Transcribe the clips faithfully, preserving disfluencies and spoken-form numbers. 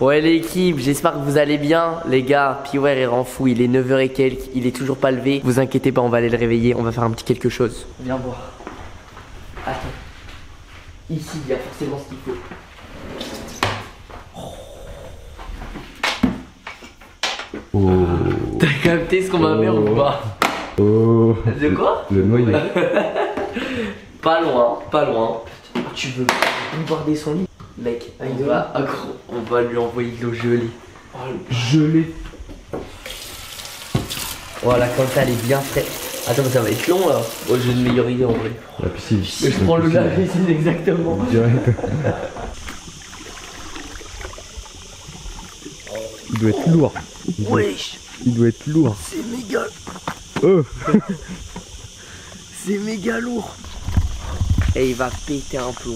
Ouais l'équipe, j'espère que vous allez bien. Les gars, Piwerre est renfou, il est neuf heures et quelques, il est toujours pas levé. Vous inquiétez pas, on va aller le réveiller, on va faire un petit quelque chose. Viens voir. Attends. Ici, il y a forcément ce qu'il faut. Oh. T'as capté ce qu'on m'a mis ou pas? Oh. De quoi? Le noyer. Pas loin, pas loin. Tu veux me border son lit? Mec, il va accro. On va lui envoyer de l'eau gelée. Oh, gelée. Voilà, comme ça, elle est bien fraîche. Attends, ça va être long là. Oh, j'ai une meilleure idée en vrai. La piscine. Mais je prends le lave-vaisselle exactement. Il doit être lourd. Il doit, wesh. Il doit être lourd. C'est méga. Oh. C'est méga lourd. Et il va péter un plomb.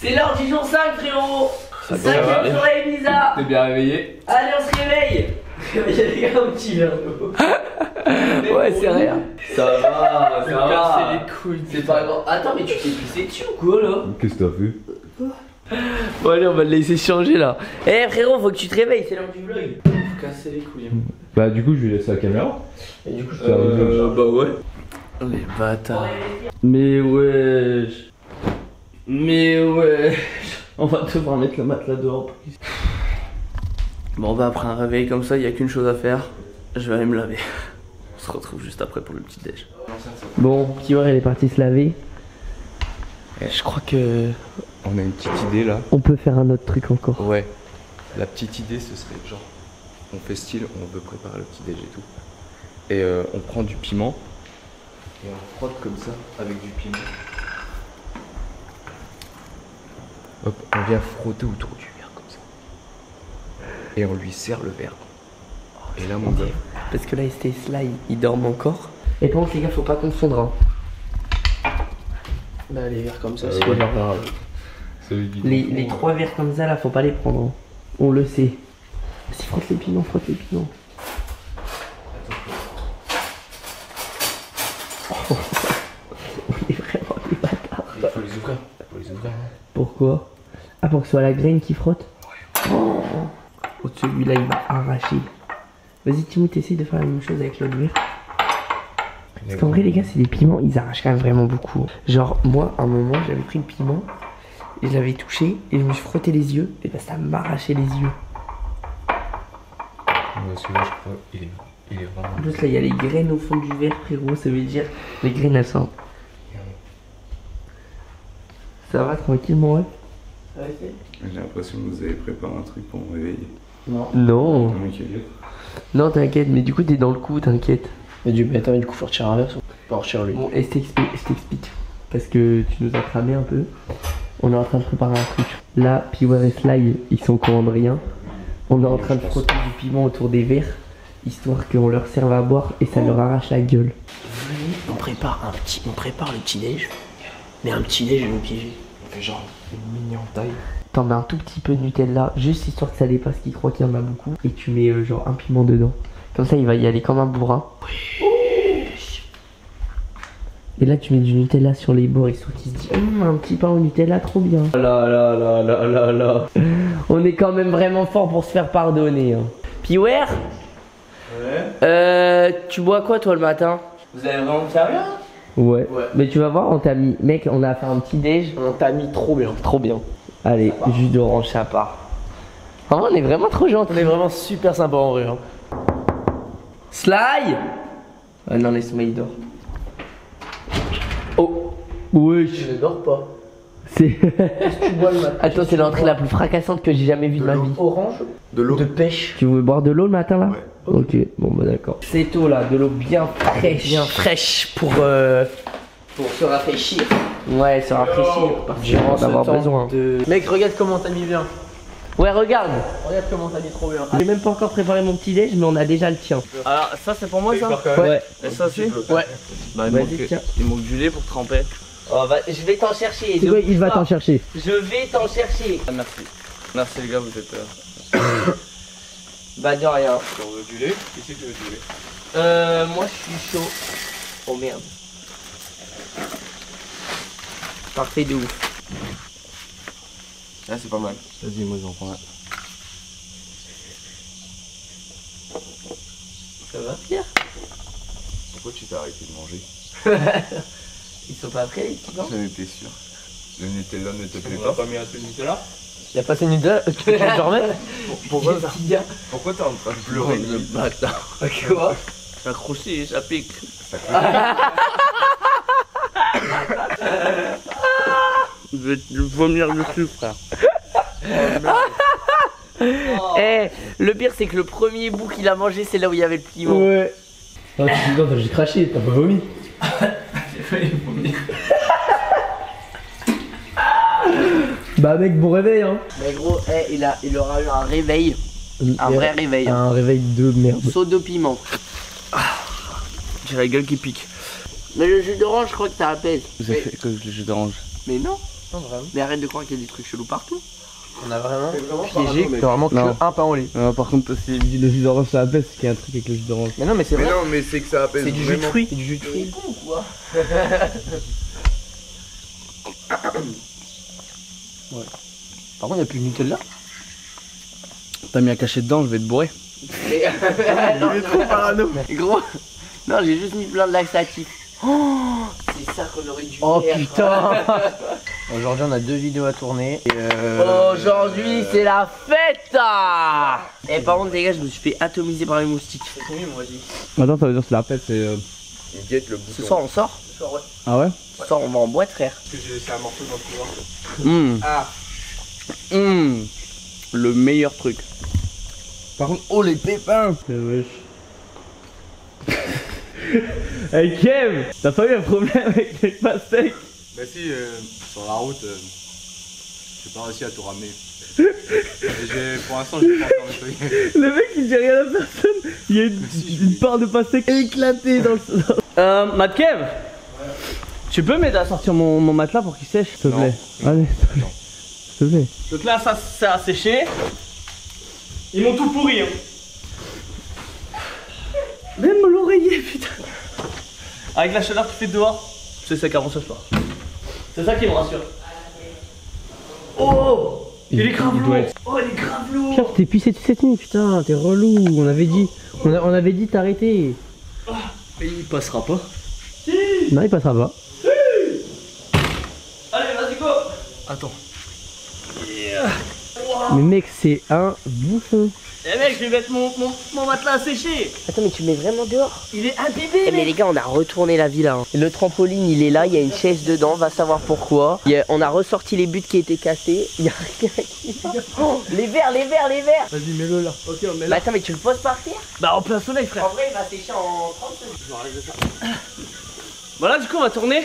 C'est l'heure du jour cinq, frérot. Cinquième soirée Ibiza. T'es bien réveillé. Allez, on se réveille. Réveillez les gars, un petit verre d'eau. Ouais, c'est rien. Ça va, ça va. C'est les couilles. C'est pas grave. Attends, mais tu t'es pissé dessus ou quoi là? Qu'est-ce que t'as vu? Bon, allez, on va le laisser changer là. Eh hey, frérot, faut que tu te réveilles, c'est l'heure du vlog. Faut casser les couilles. Bah, du coup, je vais laisser la caméra. Et du coup, je te euh, bah, ouais. Les bâtards. Mais ouais. Mais ouais, on va devoir mettre le matelas dehors. Please. Bon bah après un réveil comme ça, il n'y a qu'une chose à faire. Je vais aller me laver. On se retrouve juste après pour le petit déj. Bon, Piwerre, il est parti se laver. Ouais. Je crois que... On a une petite idée là. On peut faire un autre truc encore. Ouais. La petite idée, ce serait genre... On fait style, on veut préparer le petit déj et tout. Et euh, on prend du piment. Et on frotte comme ça, avec du piment. Hop, on vient frotter autour du verre comme ça. Et on lui serre le verre. Oh, et là mon gars. Parce que là c'était Sly, il dorme encore. Et par contre les gars, faut pas confondre. Hein. Là les verres comme ça, euh, c'est ouais, genre... Les, les trois verres comme ça là, faut pas les prendre. Hein. On le sait. Si frotte les piments, frotte les piments. Oh. On est vraiment des bâtards. Il faut les ouvrir. Faut les ouvrir. Pourquoi? Ah, pour que ce soit la graine qui frotte? Ouais. Oh, oh, celui-là il m'a arraché. Vas-y Timoute, essaye de faire la même chose avec l'autre verre. Parce qu'en vrai les gars, c'est des piments, ils arrachent quand même vraiment beaucoup. Genre moi à un moment j'avais pris le piment et je l'avais touché et je me suis frotté les yeux et bah ben, ça m'arrachait les yeux. Ouais, celui-là je crois il est, il est vraiment... En plus là il y a les graines au fond du verre, frérot, ça veut dire les graines elles sont... Ça va tranquillement, ouais? Okay. J'ai l'impression que vous avez préparé un truc pour me réveiller. Non. Non. Non, t'inquiète, mais du coup, t'es dans le coup, t'inquiète. Mais du, mais attends, mais du coup, faut retirer un verre, faut pas retirer lui. Bon, et je t'explique. Parce que tu nous as cramé un peu. On est en train de préparer un truc. Là, Piwerre et Sly, ils sont au courant de rien. On est en train de frotter du piment autour des verres, histoire qu'on leur serve à boire et ça leur arrache la gueule. On prépare un petit, on prépare le petit déj. Mais un petit déj, je vais me piéger. On fait genre une mini entaille. T'en mets un tout petit peu de Nutella, juste histoire que ça dépasse qu'il croit qu'il y en a beaucoup. Et tu mets euh, genre un piment dedans. Comme ça, il va y aller comme un bourrin. Oui. Et là, tu mets du Nutella sur les bords, histoire qu'il se dit mmm, un petit pain au Nutella, trop bien. Là, là, là, là, là, là. On est quand même vraiment fort pour se faire pardonner. Hein. Piwerre. Ouais. Euh, tu bois quoi toi le matin? Vous avez vraiment me servir? Ouais. Ouais, mais tu vas voir, on t'a mis, mec, on a fait un petit déj, on t'a mis trop bien, trop bien. Allez, jus d'orange, ça part. En vrai, on est vraiment trop gentil. On est vraiment super sympa en vrai. Hein. Sly. Ah non, laisse-moi, il dort. Oh, oui. Je ne dors pas. C'est... Attends, c'est l'entrée la plus fracassante que j'ai jamais vue de, de ma vie. Orange, de l'eau de pêche. Tu veux boire de l'eau le matin là? Ouais. Ok, bon bah d'accord. C'est eau là, de l'eau bien fraîche. Bien fraîche pour euh... pour se rafraîchir. Ouais, se rafraîchir. Parce qu'on va avoir besoin de... Mec, regarde comment t'as mis bien. Ouais, regarde. Regarde comment ça dit trop bien. J'ai même pas encore préparé mon petit déj, mais on a déjà le tien. Alors ça c'est pour moi ça. Ouais. Et ça aussi. Ouais. Bah il manque, tiens. Il manque du lait pour tremper. Oh, bah, je vais t'en chercher. Oui, il va t'en chercher. Je vais t'en chercher. Ah, merci. Merci les gars, vous êtes. Euh... bah de rien. Tu veux du lait? Qui c'est qui veut du lait? Euh, moi je suis chaud. Oh merde. Parfait de ouf. Là c'est pas mal. Vas-y, moi j'en prends un. Ça va, Pierre? Pourquoi tu t'es arrêté de manger? Ils sont pas prêts les petits gars? J'en étais sûr. Le Nutella ne te plaît pas? On a pas mis assez de Nutella? Y'a pas assez de Nutella? Tu veux que je remette? Pourquoi t'es petit gars? Pourquoi t'es en train de pleurer? Le bâtard. Quoi? Ça croustille, ça pique. Ça pique. Je vais te vomir dessus, frère. Eh, oh. Hey, le pire c'est que le premier bout qu'il a mangé, c'est là où il y avait le petit mot. Ouais. Non, j'ai craché, t'as pas vomi. J'ai failli vomir. Bah mec, bon réveil hein. Mais gros, hey, il, a, il aura eu un réveil. Un vrai réveil. Un réveil de merde. Saut de piment. J'ai la gueule qui pique. Mais le jus d'orange, je crois que ça apaise. Vous avez fait que le jus d'orange? Mais non. Non, mais arrête de croire qu'il y a des trucs chelous partout. On a vraiment piégé que t'as vraiment que non. Un pain au lait. Non, par contre, c'est le jus d'orange ça apaise, c'est qu'il y a un truc avec le jus d'orange. Mais non, mais c'est vrai. Mais non, mais c'est que ça apaise. C'est du jus de fruits. C'est du jus de fruits. C'est bon ou quoi? Ouais. Par contre, il n'y a plus de Nutella. T'as mis un cachet dedans, je vais te bourrer. Mais... non, il est trop parano. Gros, non, j'ai juste mis plein de laxatifs. Oh, c'est ça qu'on aurait dû oh faire. Putain. Aujourd'hui on a deux vidéos à tourner euh... Aujourd'hui euh... c'est la fête. Et par contre les gars, je me suis fait atomiser par les moustiques. C'est combien moi dit? Attends, ça veut dire que la fête c'est... Euh... Ce soir on sort. Ce soir ouais. Ah ouais, ouais. Ce soir on va en boîte frère. Parce que j'ai laissé un morceau dans le couloir. Mmh. Ah mmh. Le meilleur truc. Par contre, oh les pépins. C'est wesh. Hey Kev, t'as pas eu un problème avec les pastèques? Bah si, euh, sur la route, euh, j'ai pas réussi à tout ramener. Pour l'instant, j'ai pas encore nettoyé. Le mec il dit rien à personne, il y a une, si, une part de pastèque éclatée dans le... euh, Matt Kev, ouais. Tu peux m'aider à sortir mon, mon matelas pour qu'il sèche, s'il te plaît? Allez, s'il te plaît. Donc là, ça, ça a séché. Ils m'ont tout pourri, hein. Même l'oreiller, putain. Avec la chaleur qui fait dehors, c'est sec avant ce soir. C'est ça qui me rassure. Oh, il est grave lourd. Oh, il est grave lourd. Pierre, t'es pissé toute cette nuit, putain, t'es relou. On avait dit, on, a, on avait dit t'arrêter. Mais il passera pas. Si. Non, il passera pas. Si. Allez, vas-y go. Attends. Yeah. Wow. Mais mec, c'est un bouffon. Eh mec, je vais mettre mon, mon, mon matelas à sécher. Attends, mais tu mets vraiment dehors? Il est imbibé. Eh mais les gars, on a retourné la villa hein. Le trampoline il est là, il y a une chaise dedans, va savoir pourquoi. Il y a, on a ressorti les buts qui étaient cassés. Il y a rien qui... Oh, les verres, les verres, les verres. Vas-y, mets-le là. Ok, on met là. Bah attends, mais tu le poses par terre? Bah en plein soleil frère. En vrai, il va sécher en trente secondes. Je vais enlever ça. Voilà, du coup, on va tourner.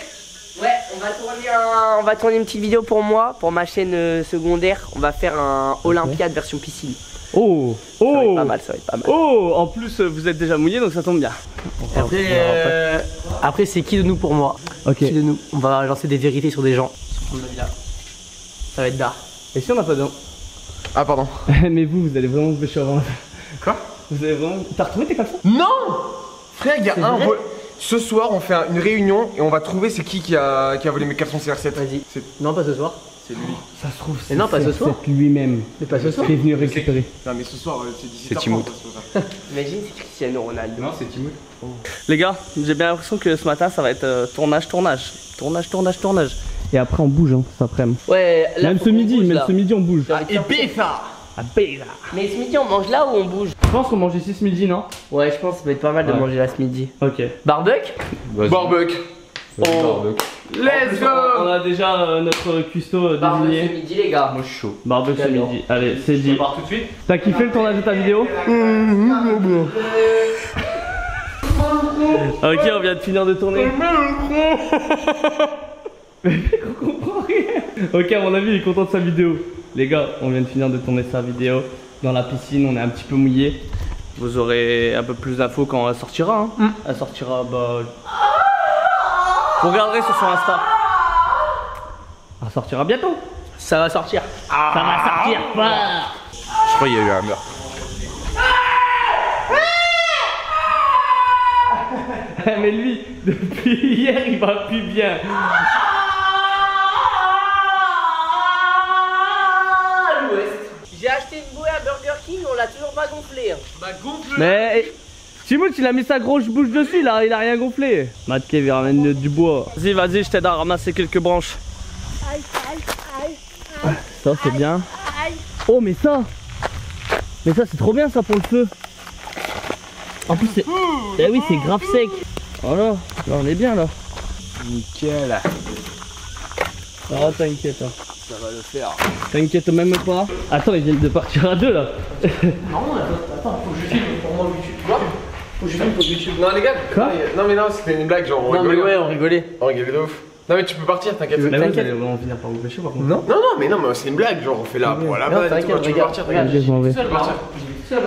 Ouais, on va tourner un... on va tourner une petite vidéo pour moi, pour ma chaîne secondaire. On va faire un Olympiade okay. Version piscine. Oh, oh, ça va être pas mal, ça va être pas mal. Oh, en plus vous êtes déjà mouillé donc ça tombe bien. Après, euh... Après c'est qui de nous pour moi. Ok. Qui de nous? On va lancer des vérités sur des gens. Ça va être d'art. Et si on n'a pas d'eau? Ah pardon. Mais vous, vous allez vraiment vous pêcher avant. Quoi? Vous allez vraiment... T'as retrouvé tes caleçons? Non. Frère, il y a un... Vrai? Ce soir on fait une réunion et on va trouver c'est qui qui a... qui a volé mes caleçons C R sept. Vas-y. Non, pas ce soir. C'est lui. Oh, ça se trouve, c'est lui-même. Mais pas ce soir. Il est venu récupérer. Non, mais ce soir, c'est Timoute. Imagine, c'est Cristiano Ronaldo. Non, c'est Timoute. Oh. Les gars, j'ai bien l'impression que ce matin, ça va être euh, tournage, tournage. Tournage, tournage, tournage. Et après, on bouge, hein, cet après-midi. Ouais, là, même ce midi, bouge, même là. Ce midi, on bouge. Ah, et Ibiza. Ah, Ibiza. Mais ce midi, on mange là ou on bouge? Je pense qu'on mange ici ce midi, non? Ouais, je pense que ça va être pas mal ouais. De manger là ce midi. Ok. Barbuck? Barbuck. Oh. Let's go. On a déjà euh, notre cuistot euh, désigné. Barbecue midi les gars. Moi je suis chaud. Barbecue midi. Allez c'est dit. On part tout de suite. T'as kiffé le tournage de ta vidéo? Ok, on vient de finir de tourner. Mais on comprend rien. Ok, à mon avis il est content de sa vidéo. Les gars, on vient de finir de tourner sa vidéo dans la piscine, on est un petit peu mouillé. Vous aurez un peu plus d'infos quand elle sortira. Hein. Mmh. Elle sortira, bah... Vous regarderez sur son Insta. Elle sortira bientôt. Ça va sortir. Ah. Ça va sortir. Ah. Je crois qu'il y a eu un meurtre. Ah. Mais lui, depuis hier, il va plus bien. J'ai acheté une bouée à Burger King, on l'a toujours pas gonflée. Hein. Bah gonfle. Mais Timoute, il a mis sa grosse bouche dessus, il a, il a rien gonflé. Matt Kev, il ramène du bois. Vas-y, vas-y, je t'aide à ramasser quelques branches. Aïe, aïe, aïe, aïe. Ça c'est bien. Aïe. Oh mais ça, mais ça c'est trop bien ça pour le feu. En plus c'est, eh oui c'est grave sec. Voilà, là on est bien là. Nickel. Ça va, t'inquiète. Hein. Ça va le faire. T'inquiète même pas. Attends, ils viennent de partir à deux là. Non, on a... attends, faut que je filme pour moi YouTube. Quoi? Faut que je filme pour YouTube. Non les gars, quoi? Non mais non, c'était une blague, genre on rigolait. Non mais ouais, on rigolait. On rigolait de ouf. Non mais tu peux partir, t'inquiète. Mais t'inquiète, on va en finir par vous pêcher par contre. Non, non, non, mais non, mais c'est une blague, genre on fait là, ouais. Voilà, bah, tu peux partir, regarde. Je vais seul, partir. Seul.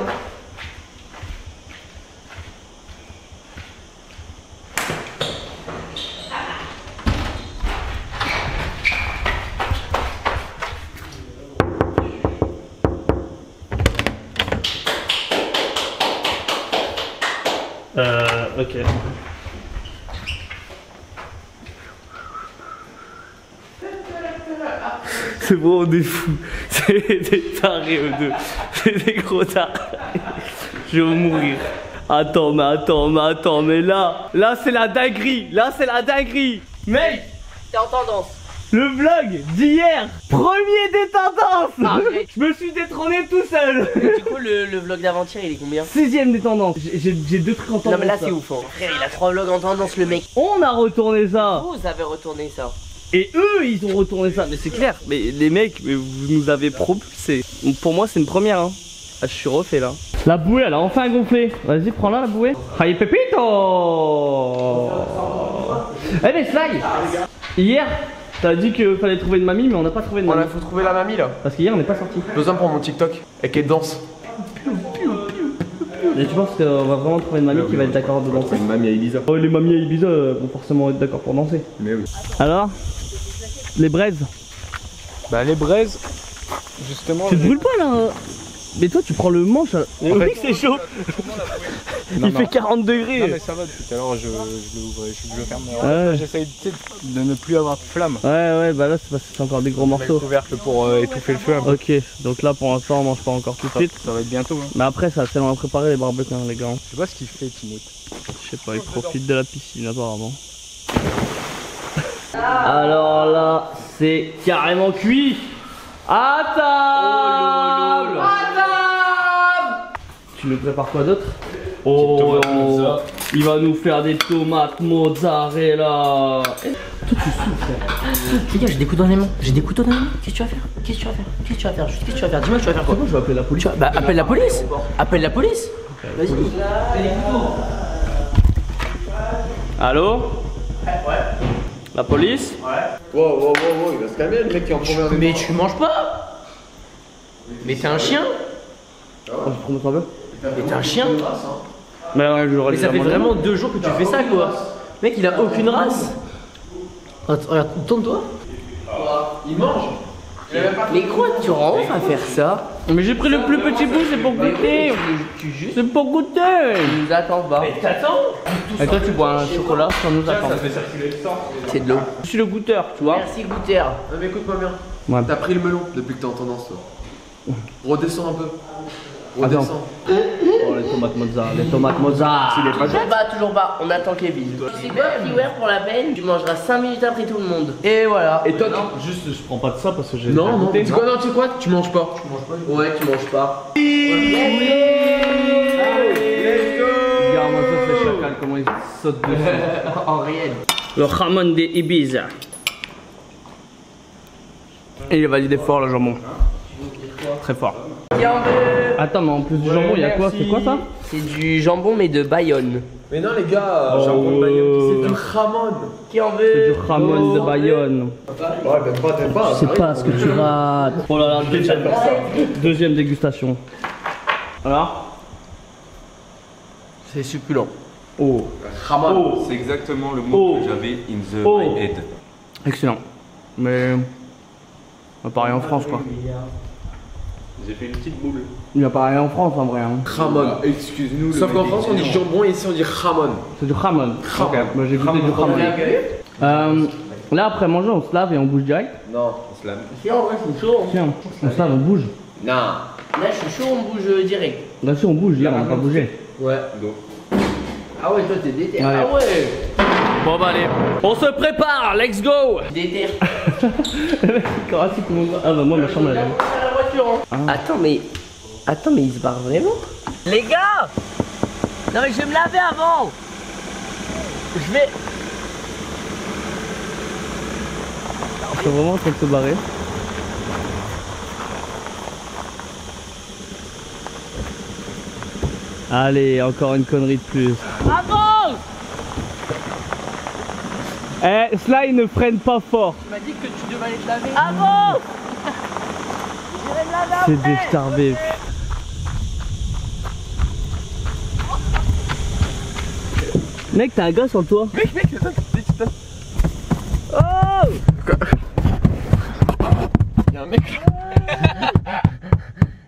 Euh, ok. C'est bon, on est fous. C'est des tarés eux deux. C'est des gros tarés. Je vais mourir. Attends, mais attends, mais attends, mais là, là c'est la dinguerie. Là c'est la dinguerie. Mec, t'es en tendance. Le vlog d'hier, premier des tendances. Ah, okay. Je me suis détrôné tout seul. Et du coup le, le vlog d'avant-hier il est combien? Sixième des tendances. J'ai deux trucs en tendance. Non mais là c'est ouf hein. Frère, il a trois vlogs en tendance le mec. On a retourné ça. Vous avez retourné ça. Et eux ils ont retourné ça. Mais c'est clair. Mais les mecs, vous nous avez propulsé. Pour moi c'est une première hein. Ah, je suis refait là. La bouée elle a enfin gonflé. Vas-y prends-la la bouée. Aïe pépito. Eh mais Sly, hier t'as dit qu'il fallait trouver une mamie, mais on n'a pas trouvé de mamie. Il faut trouver la mamie là. Parce qu'hier on n'est pas sorti. Besoin pour mon TikTok et qu'elle danse. Et tu penses qu'on va vraiment trouver une mamie qui va être d'accord de danser? Une mamie à Ibiza. Oh, les mamies à Ibiza vont forcément être d'accord pour danser. Mais oui. Alors, les braises? Bah, les braises, justement. Tu te brûles pas là? Mais toi, tu prends le manche. On dit que c'est chaud. Il fait quarante degrés. Non mais ça va, depuis tout à l'heure je l'ouvre et je le ferme. Ouais. J'essaye de ne plus avoir de flamme. Ouais ouais, bah là c'est encore des gros morceaux. On met le couvercle pour euh, étouffer le feu un peu. Ok, donc là pour l'instant on mange pas encore tout de suite. Ça va être bientôt hein. Mais après ça va tellement préparer les barbecues hein, les gars. Je sais pas ce qu'il fait Timoute. Je sais pas, il profite de la piscine apparemment. Alors là c'est carrément cuit. Attends, oh, attends. Tu nous prépares quoi d'autre? Oh, il va nous faire des tomates mozzarella. Toi tu souffles. Les gars, j'ai des couteaux dans les mains. J'ai des couteaux dans les mains. Qu'est-ce que tu vas faire? Qu'est-ce que tu vas faire? Qu'est-ce que tu vas faire? Qu'est-ce que tu vas faire? Dis-moi, tu vas faire quoi? Comment je vais appeler la police? Tu vas... Bah, appelle la police. Appelle la police. Vas-y. Allô? Ouais. La police? Ouais. Wow, wow, wow, wow, il va se calmer le mec qui est en première des. Mais tu manges pas? Mais t'es un chien? Mais t'es un chien? Mais, ouais, je mais ça fait vraiment deux jours que tu fais ça quoi. Race. Mec il a aucune race. Regarde, tourne-toi. Il mange. Il pas mais quoi tu rends à faire ça? Mais j'ai pris le plus petit bout, c'est pour goûter. C'est pour goûter. Tu nous attends pas. Mais t'attends. Et toi tu bois un chocolat sans nous attendre. C'est de l'eau. Je suis le goûteur, tu vois. Merci goûteur. Non mais écoute-moi bien. T'as pris le melon depuis que t'es en tendance toi. Redescends un peu. Redescends. Oh les tomates mozzarella, les tomates mozzarella. Toujours bas, toujours bas, on attend Kevin. Tu sais quoi, Piwerre pour la peine, tu mangeras cinq minutes après tout le monde. Et voilà. Et toi, non, tu... juste je prends pas de ça parce que j'ai. Non, non, tu sais quoi, non, tu sais quoi, tu manges pas. Tu manges pas. Ouais, tu manges pas. Oui, oui. Let's go. Regarde-moi ça, les chacals, comment ils sautent dessus. En réel. Le ramen des Ibiza. Il est validé fort le jambon. Très fort. Attends, mais en plus du jambon, il y a quoi? C'est quoi ça? C'est du jambon, mais de Bayonne. Mais non, les gars, oh, jambon de Bayonne, c'est du Ramon. Qui en veut? C'est du Ramon de Bayonne. Ouais, ben pas, t'es pas. Je sais pas ce que tu rates. Oh là là, deuxième, deuxième dégustation. Alors, c'est succulent. Oh, Ramon. Oh. C'est exactement le mot oh. que j'avais in the oh. my head. Excellent. Mais on apparaît en France, quoi. J'ai fait une petite boule. Il apparaît en France en vrai. Hein. Ramon, excuse-nous. Sauf qu'en France on dit jambon et ici on dit Ramon. C'est du Ramon. Ramon. Okay. Moi j'ai goûté du Ramon. Euh, là après manger on se lave et on bouge direct. Non, on se lave. Si en vrai c'est chaud. Tiens, on se lave, on bouge. Non. Là je suis chaud, on bouge direct. Là si on bouge, là, on va pas bouger. Ouais. Go. Ah ouais, toi t'es déter. Ouais. Ah ouais. Bon bah allez, on se prépare, let's go. Déter. Comment tu commences ? Ah bah moi ma chambre elle est. Ah. Attends mais, attends mais il se barre vraiment. Les gars, non mais je vais me laver avant. Je vais. Ils sont vraiment en train de se barrer. Allez, encore une connerie de plus. Avance. Eh, Sly ne freine pas fort. Tu m'as dit que tu devais aller te laver. Avance. C'est des starbés. Mec, t'as un gars sur toi. Mec, mec, attends, putain. Oh! Y'a un mec.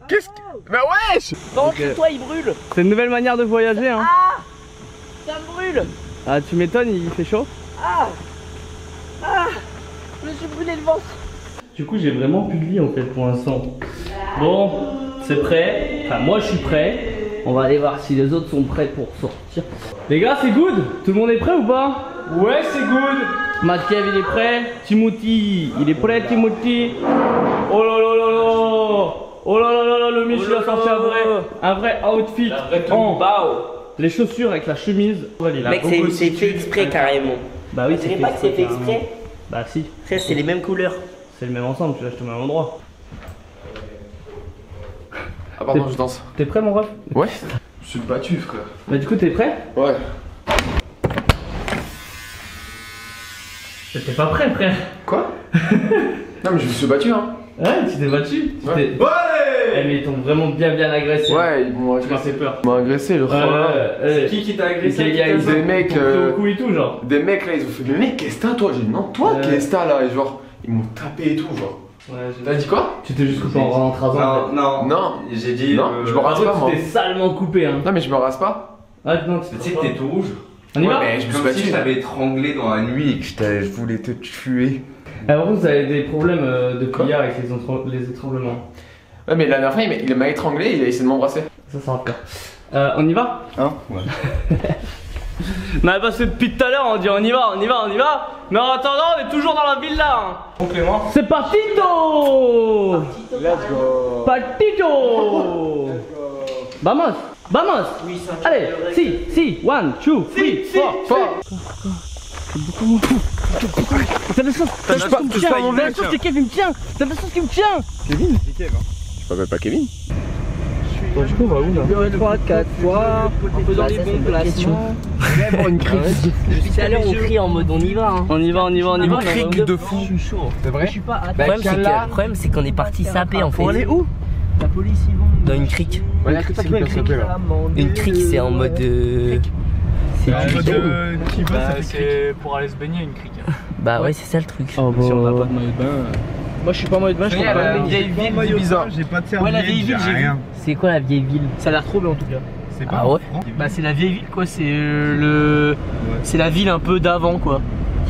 Qu'est-ce que. Bah wesh! Non, okay. Toi, il brûle. C'est une nouvelle manière de voyager, hein. Ah! Ça me brûle. Ah, tu m'étonnes, il fait chaud. Ah! Ah! Je me suis brûlé le ventre. Du coup, j'ai vraiment plus de lit en fait pour l'instant. Bon, c'est prêt. Enfin, moi je suis prêt. On va aller voir si les autres sont prêts pour sortir. Les gars, c'est good. Tout le monde est prêt ou pas? Ouais, c'est good. Matt Kev, il est prêt. Timoute, il est prêt, Timoute. Oh là là là là. Oh là là là là, le Michou a sorti un vrai, un vrai outfit en bas. Les chaussures avec la chemise. Mec, c'est fait exprès carrément. Bah oui, c'est pas que c'est fait exprès. Bah si. C'est les mêmes couleurs. C'est le même ensemble, tu l'achètes au même endroit. Ah pardon, je danse. T'es prêt mon ref? Ouais. Je suis battu frère. Bah du coup t'es prêt? Ouais. T'es pas prêt frère. Quoi? Non mais je me suis battu hein. Ouais, tu t'es battu. Ouais. Ouais. Ouais mais ils t'ont vraiment bien bien agressé. Ouais, ils m'ont agressé. Peur. Ils m'ont agressé le frère. Euh, C'est euh, qui qui t'a agressé? Des, gars, des mecs euh, au cou et tout genre. Des mecs là ils ont fait mais mec qu'est-ce que t'as toi? J'ai dit non toi euh... qu'est-ce que t'as là et genre. Ils m'ont tapé et tout, genre. Ouais, t'as dit quoi? Tu t'es juste coupé en rentrant avant. Non, non, non. J'ai dit. Non, euh, je me rase pas, moi. Tu t'es salement coupé, hein. Non, mais je me rase pas. Ah, non, tu sais que t'es tout rouge. On y ouais, va mais je me suis battu. Si je t'avais étranglé dans la nuit et que je voulais te tuer. Alors, vous avez des problèmes de prière avec les, les étranglements. Ouais, mais la dernière fois, il m'a étranglé et il a essayé de m'embrasser. Ça, c'est encore. Euh, on y va? Hein? Ouais. On a passé depuis tout à l'heure, on dit on y va, on y va, on y va. Mais en attendant, on est toujours dans la villa hein. Complément. C'est partito. Let's go. Partito. Vamos, vamos. Oui, allez, si, si, one, two, three, four, four. T'as la chance, t'as la chance qu'il me tient, t'as la chance que Kevin me tient, t'as la chance qu'il me tient. Kevin? C'est Kevin. Je m'appelle pas Kevin. Bon, du coup, on va où là? trois, quatre fois, en faisant les bons placements. Même en une crise. Depuis tout à l'heure, on crie en mode on y va. Hein. On y va, on y va, on y va. On crie de fou. Je suis chaud. C'est vrai? Je suis pas attaqué. Le problème, c'est qu'on est parti saper en fait. On est où? La police, ils vont. Dans une crique. Une crique, c'est en mode. C'est du c'est pour aller se baigner, une crique. Bah ouais, c'est ça le truc. Si on n'a pas de maillot de bain. Moi je suis pas en maillot de bain, je suis pas en vieille ville Ibiza. J'ai pas de serviette, ouais, la vieille ville, j'ai rien. C'est quoi la vieille ville? Ça a l'air trop bien en tout cas. C'est pas. Ah ouais. Bah c'est la vieille ville quoi, c'est le... Ouais. C'est la ville un peu d'avant quoi.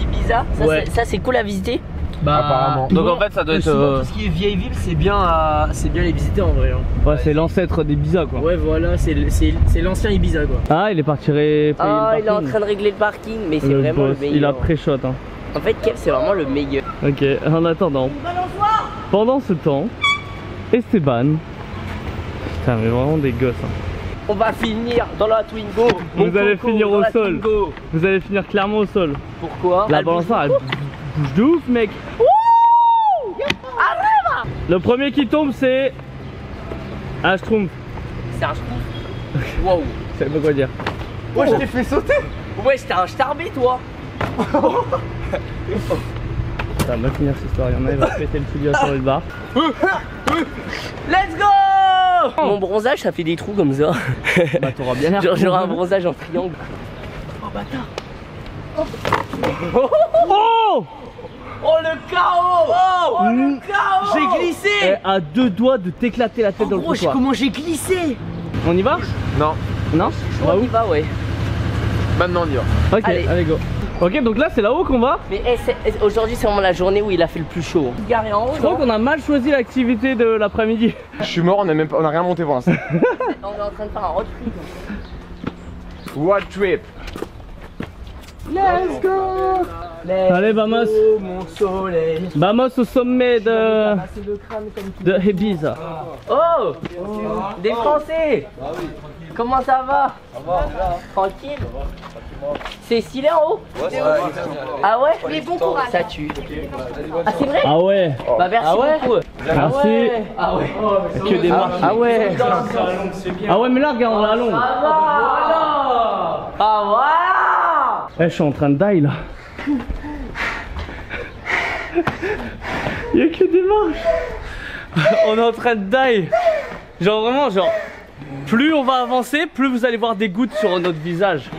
Ibiza, ça ouais. C'est cool à visiter. Bah apparemment. Donc en fait ça doit être... Euh... Tout ce qui est vieille ville c'est bien, à... bien les visiter en vrai. Hein. Ouais c'est l'ancêtre d'Ibiza quoi. Ouais voilà, c'est l'ancien Ibiza quoi. Ah il est parti... Ré... Ah il est en train de régler le parking mais c'est vraiment le meilleur. Il a pré-shot hein. En fait Kev c'est vraiment le meilleur. Ok, en attendant. Pendant ce temps, Esteban. Putain mais vraiment des gosses hein. On va finir dans la Twingo. Vous Mon allez coco, finir au sol. Twingo. Vous allez finir clairement au sol. Pourquoi? La balançoire elle bouge de ouf mec. Ouh. Arrive. Le premier qui tombe c'est Ah, je trompe. C'est un schtroumpf. Waouh. Ça veut pas quoi dire. Ouais, oh, je t'ai fait sauter. Ouais, c'était un starbé, toi. Ça va finir cette histoire. Il y en a, il va se péter le studio sur le bar. Let's go. Mon bronzage, ça fait des trous comme ça. Bah, t'auras bien l'air. J'aurai un bronzage en triangle. Oh, bâtard. Oh, oh, oh, oh le chaos. Oh, oh le chaos. J'ai glissé. Et à deux doigts de t'éclater la tête en dans gros, le couloir. Comment j'ai glissé. On y va? Non. Non on, on y va, ouais. Maintenant on y va. Ok, allez, allez go. Ok, donc là c'est là-haut qu'on va. Mais hey, aujourd'hui c'est vraiment la journée où il a fait le plus chaud. Garé en haut. Je crois qu'on a mal choisi l'activité de l'après-midi. Je suis mort, on a, même, on a rien monté pour l'instant. On est en train de faire un road trip. Road trip. Let's go. Let's allez, vamos. Go, mon soleil. Vamos au sommet de de, de Ibiza. Oh, oh, oh, des Français. Oh. Bah oui. Comment ça va? Ça va, tranquille. C'est stylé en haut? Ouais, ouais, ah ouais? Mais bon courage. Ça tue. Ah c'est vrai? Ah ouais. Bah merci beaucoup. Merci. Ah ouais. Que des marches. Ah ouais. Ah ouais mais là regarde on la longue. Ah voilà. Ah voilà. Eh je suis en train de die là. Il y a que des marches. On est en train de die. Genre vraiment genre. Plus on va avancer, plus vous allez voir des gouttes sur notre visage.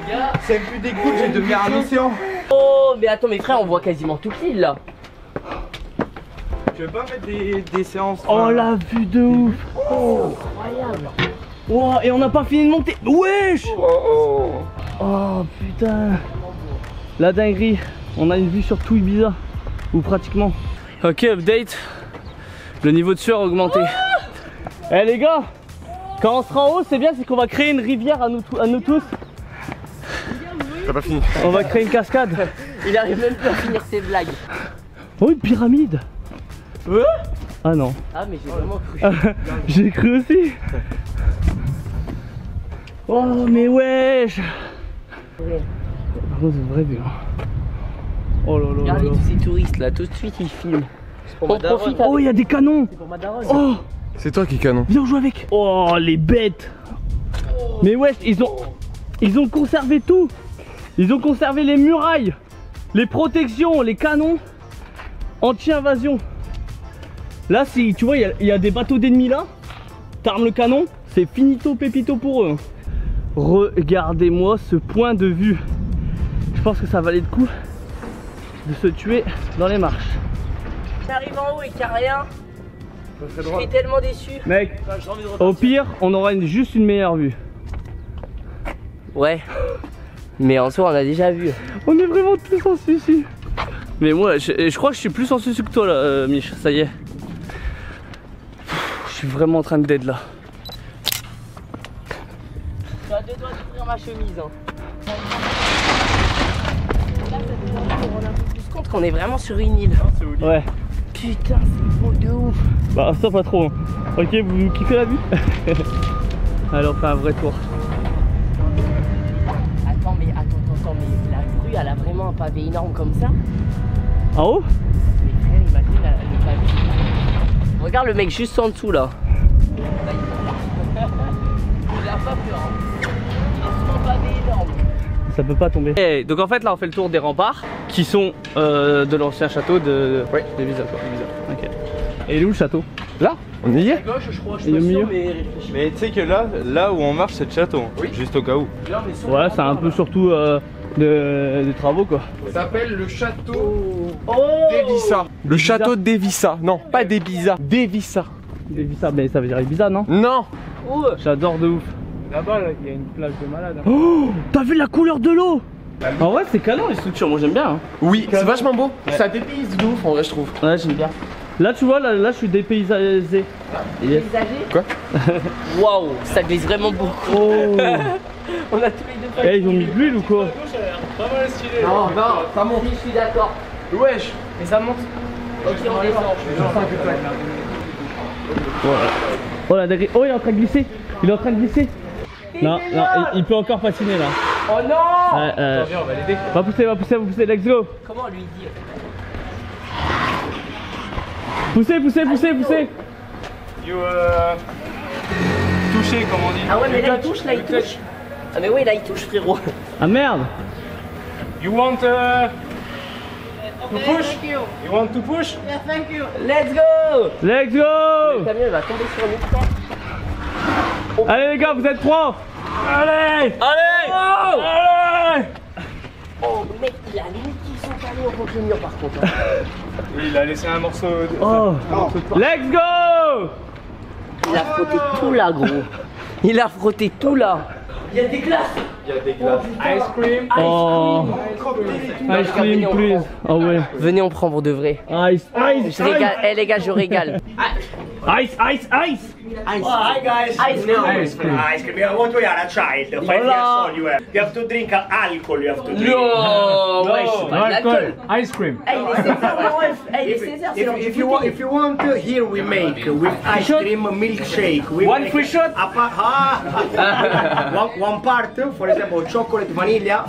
C'est plus des gouttes, j'ai devenu un océan. Oh, mais attends, mes frères, on voit quasiment toute l'île là. Tu veux pas mettre des, des séances? Oh la vue de ouf! Oh, incroyable! Oh, et on n'a pas fini de monter. Wesh! Oh, oh. Oh putain! La dinguerie, on a une vue sur tout Ibiza. Ou pratiquement. Ok, update. Le niveau de sueur a augmenté. Eh hey, les gars! Quand on sera en haut, c'est bien, c'est qu'on va créer une rivière à nous, à nous tous. T'as pas fini. On va créer une cascade. Il arrive même plus à finir ses blagues. Oh, une pyramide. Ouais. Ah non. Ah, mais j'ai vraiment cru. J'ai cru aussi. Oh, mais wesh. Par contre, c'est vrai bien. Oh là là. Regardez tous ces touristes là, tout de suite ils filment. On profite. Oh, il y a des canons. Oh. C'est toi qui canon. Viens on joue avec. Oh les bêtes. Oh. Mais wesh ils ont ils ont conservé tout. Ils ont conservé les murailles, les protections, les canons anti-invasion. Là si tu vois il y, y a des bateaux d'ennemis là. T'armes le canon, c'est finito pépito pour eux. Regardez-moi ce point de vue. Je pense que ça valait le coup de se tuer dans les marches. T'arrives en haut et qu'il n'y a rien. Je suis tellement déçu. Mec, au pire, on aura une, juste une meilleure vue. Ouais. Mais en soi, on a déjà vu. On est vraiment tous en suci. Mais moi, je, je crois que je suis plus en suci que toi là, euh, Mich. Ça y est. Je suis vraiment en train de dead là. J'ai à deux doigts d'ouvrir ma chemise. Hein. Je me compte qu'on est vraiment sur une île. Ouais. Putain, c'est beau de ouf! Bah, ça pas trop. Hein. Ok, vous, vous kiffez la vue? Allez, on fait un vrai tour. Attends, mais attends, attends, mais la rue, elle a vraiment un pavé énorme comme ça? En haut? Mais frère, imagine le pavé. Regarde le mec juste en dessous là. Il a pas peur. C'est un pavé énorme. Ça peut pas tomber. Et donc en fait là on fait le tour des remparts qui sont euh, de l'ancien château de ouais. Ibiza. Okay. Et il est où le château? Là? On est hier. À gauche je crois, je suis pas sûr, mais réfléchis. Mais tu sais que là, là où on marche c'est le château, oui. Juste au cas où. Là, ouais c'est un peu là. Surtout euh, de, des travaux quoi. Ça s'appelle le château oh. d'Ebiza. Le château d'Ebiza, non pas d'Ebiza, d'Ebiza. D'Ebiza, mais ça veut dire Ibiza non? Non. J'adore de ouf. Là-bas, il là, y a une plage de malade. Hein. Oh, t'as vu la couleur de l'eau? En vrai, c'est canon les structures, moi j'aime bien. Hein. Oui, c'est vachement beau. Ouais. Ça dépayse de ouf en vrai, je trouve. Ouais, j'aime bien. Là, tu vois, là, là je suis dépaysagé. Dépaysagé yes. Quoi? Waouh, ça glisse vraiment beaucoup. Oh. On a tous les deux. Eh, ils ont mis de l'huile ou quoi? Non, non, ça monte. Oui, je suis d'accord. Wesh. Mais ça monte. Ok, on descend. Oh la dinguerie. Oh, il est en train de glisser. Il est en train de glisser. Non, non, il peut encore patiner là. Oh non euh, euh, attends, viens, on va l'aider. Va pousser, va pousser, va pousser, let's go. Comment on lui dit? Poussez, poussez, poussez, poussez. You euh... toucher, comme on dit. Ah ouais, mais là, il touche, là, il touche. Ah, mais ouais, là, il touche, frérot. Ah merde. You want uh, to push? You want to push? Yeah, thank you. Let's go. Let's go. Le camion va tomber sur nous. Oh. Allez, les gars, vous êtes prêts? Allez. Allez. Oh. Allez. Oh mec, il a limite qu'ils sont allés au contre le mur par contre. Hein. Il a laissé un morceau de... Oh. Un morceau de... Let's go. Il a frotté tout là gros. Il a frotté tout là. Il y a des glaces. Il y a des glaces. Oh, ice cream. Ice cream. Oh. Ice cream, oh. Plus. Oh ouais. Venez, on prend pour de vrai. Ice, ice, ice. Eh les gars, je régale. Ice, ice, ice. Ice. Oh, hi guys. Ice cream. Ice cream. Ice cream. What we are a child. Five years old you have. You have to drink alcohol. You have to drink. No. No. Ice, no. Alcohol. Ice cream. Hey, les Césars. Hey, les If you want, if you want, here we make with ice cream milkshake. One free shot. One, one part. For example, chocolate vanilla.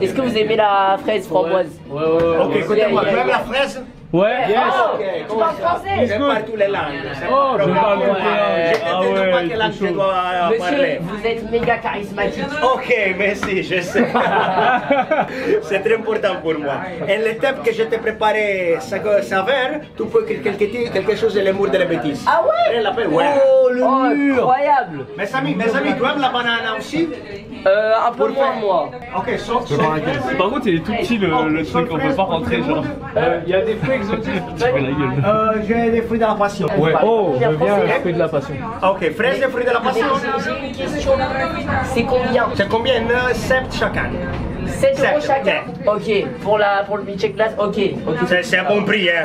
Est-ce que vous aimez la fraise framboise? Ouais, ouais, ouais. Ok, écoutez-moi. Tu aimes la fraise? Ouais, yes. Oh, okay. Tu parles français? Je parle toutes les langues. Oh, je parle toutes les langues. Je ne sais pas quelle langue je dois parler. Vous êtes méga charismatique. Ok, merci, je sais. C'est très important pour moi. Et le thème que je t'ai préparé, ça s'avère, tu peux quelque chose de l'amour de la bêtise. Ah ouais? Oh, le mur! Incroyable! Mes amis, mes amis, tu aimes la banane aussi? Euh, un peu moins, moi. Ok, sauf. Par contre, il est tout petit le truc, on peut pas rentrer, genre. Il y a des fruits exotiques. Tu fais la gueule. Euh, j'ai des fruits de la passion. Ouais, oh, je viens les fruits de la passion. Ok, fraises et fruits de la passion. J'ai une question. C'est combien? C'est combien? sept chacun. sept euros chacun. Ok, pour la pour le budget classe, ok. C'est un bon prix, hein.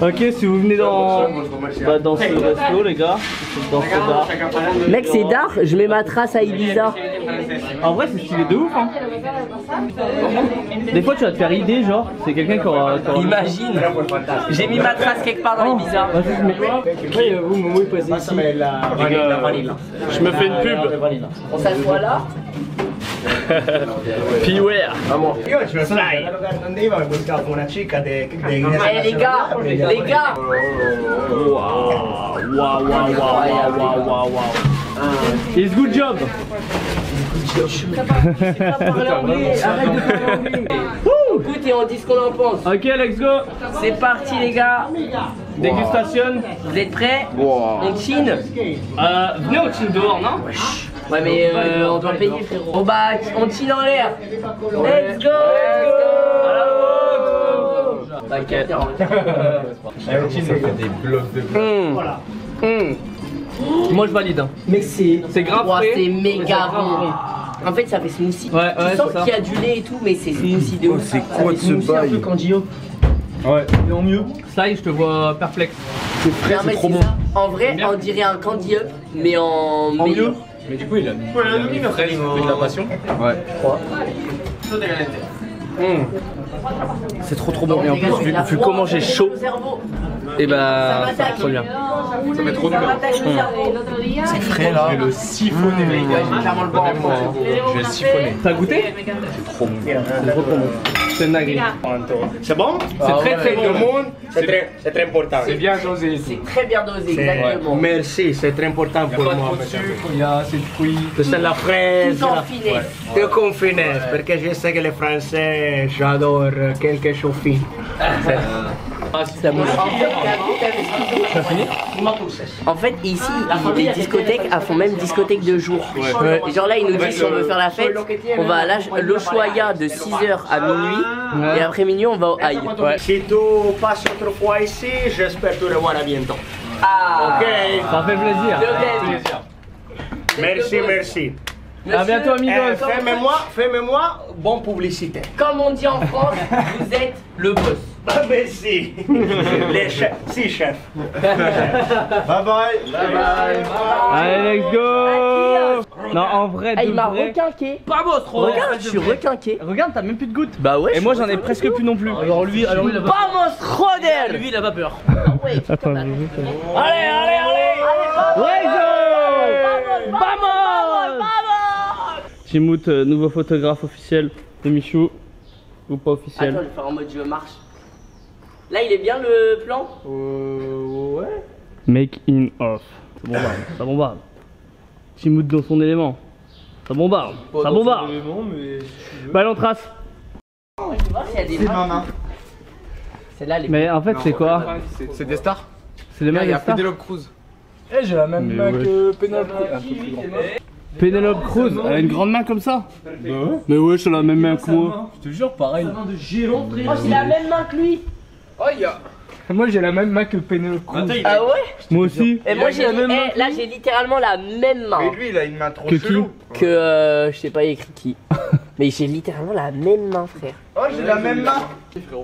Ok, si vous venez dans dans ce resto, les gars, dans ce bar. Mec, c'est d'art, je mets ma trace à Ibiza. En vrai, c'est stylé de ouf, hein. Des fois, tu vas te faire idée, genre, c'est quelqu'un qui aura... Imagine, j'ai mis ma trace quelque part dans Ibiza. Je me fais une pub. On s'assoit là. Piwerre. Io ci sono Sly. Andavo e buscavo una chica de les gars, les gars. Wow, wow, wow, wow, wow, wow. It's good job. Écoute et on dit ce qu'on en pense. Ok, let's go. C'est parti les gars. Dégustation. Vous êtes prêts? On chine. Venez on chine dehors, non? Ouais mais euh, on doit payer frérot. Oh bah on tire dans l'air. Let's go. T'inquiète. Des blocs de blocs. Voilà. Moi je valide. Mais c'est c'est grave. C'est méga bon. En fait ça fait smoothie. Ouais, ouais, tu sens qu'il y a du lait et tout mais c'est smoothie de ouf. C'est quoi de ce bail? Un peu Candio. Ouais. Et en mieux. Sly, je te vois perplexe. C'est frais, c'est trop bon. En vrai on dirait un candy up mais en mieux. Mais du coup, il a mis une fraise de la passion. Ouais. C'est trop trop bon. Et en plus, vu comment j'ai chaud, et bah, ça va trop bien. Ça met trop de bien. C'est frais là. Je vais le siphonner, les gars. J'ai clairement le bon. Je vais le siphonner. T'as goûté? C'est trop bon. C'est trop bon. C'est nagri. C'est bon? C'est très très bon. C'est très important. C'est bien dosé. C'est très bien dosé, exactement. Merci, c'est très important pour moi. Il y a assez de fruits. C'est la fraise. Tout en finesse. Tout en finesse, parce que je sais que les Français, j'adore quelque chose fin. C'est bon. En fait, ici, les discothèques font même discothèque de jour. Et genre là, ils nous disent si on veut faire la fête, on va à l'Oshoya de six heures à minuit et après minuit, on va au Haï. Si tu passes autrefois ici, j'espère te revoir à bientôt. Ah, ok. Ça fait plaisir. Merci, merci. Monsieur, à bientôt amigos. Euh, Fais-moi, fais-moi, bonne publicité. Comme on dit en France, vous êtes le boss. Ah ben si. Les chefs, si chef. Bye bye. Bye bye. Allez, let's go. Non, en vrai, ah, il m'a requinqué. Pas beau trop. Regarde, je suis requinqué. Regarde, t'as même plus de gouttes. Bah ouais. Et moi, j'en ai presque plus non plus. Alors lui, alors lui, il a pas peur. Lui, il a pas peur. Allez, allez, allez. Let's go. Vamos. Timoute, nouveau photographe officiel de Michou ou pas officiel. Attends, je vais faire en mode je marche. Là, il est bien le plan. Euh, ouais. Make in off. Ça bombarde, ça bombarde. Timoute dans son élément. Ça bombarde. Ça bombarde. Balle en trace. C'est ma main. C'est là les. Mais en fait c'est quoi? C'est des stars. C'est les mecs. Il y a Pénélope Cruz. Eh j'ai la même main que Pénélope Cruz. Pénélope Cruz, elle a une grande main comme ça. Mais ouais, j'ai la même main que moi. Je te jure, pareil. Moi j'ai la même main que lui. Oh y'a. Moi j'ai la même main que Pénélope Cruz. Ah ouais? Moi aussi. Et moi j'ai la même main. Là j'ai littéralement la même main. Mais lui il a une main trop chelou. Que je sais pas, il écrit qui. Mais j'ai littéralement la même main, frère. Oh, j'ai la même main.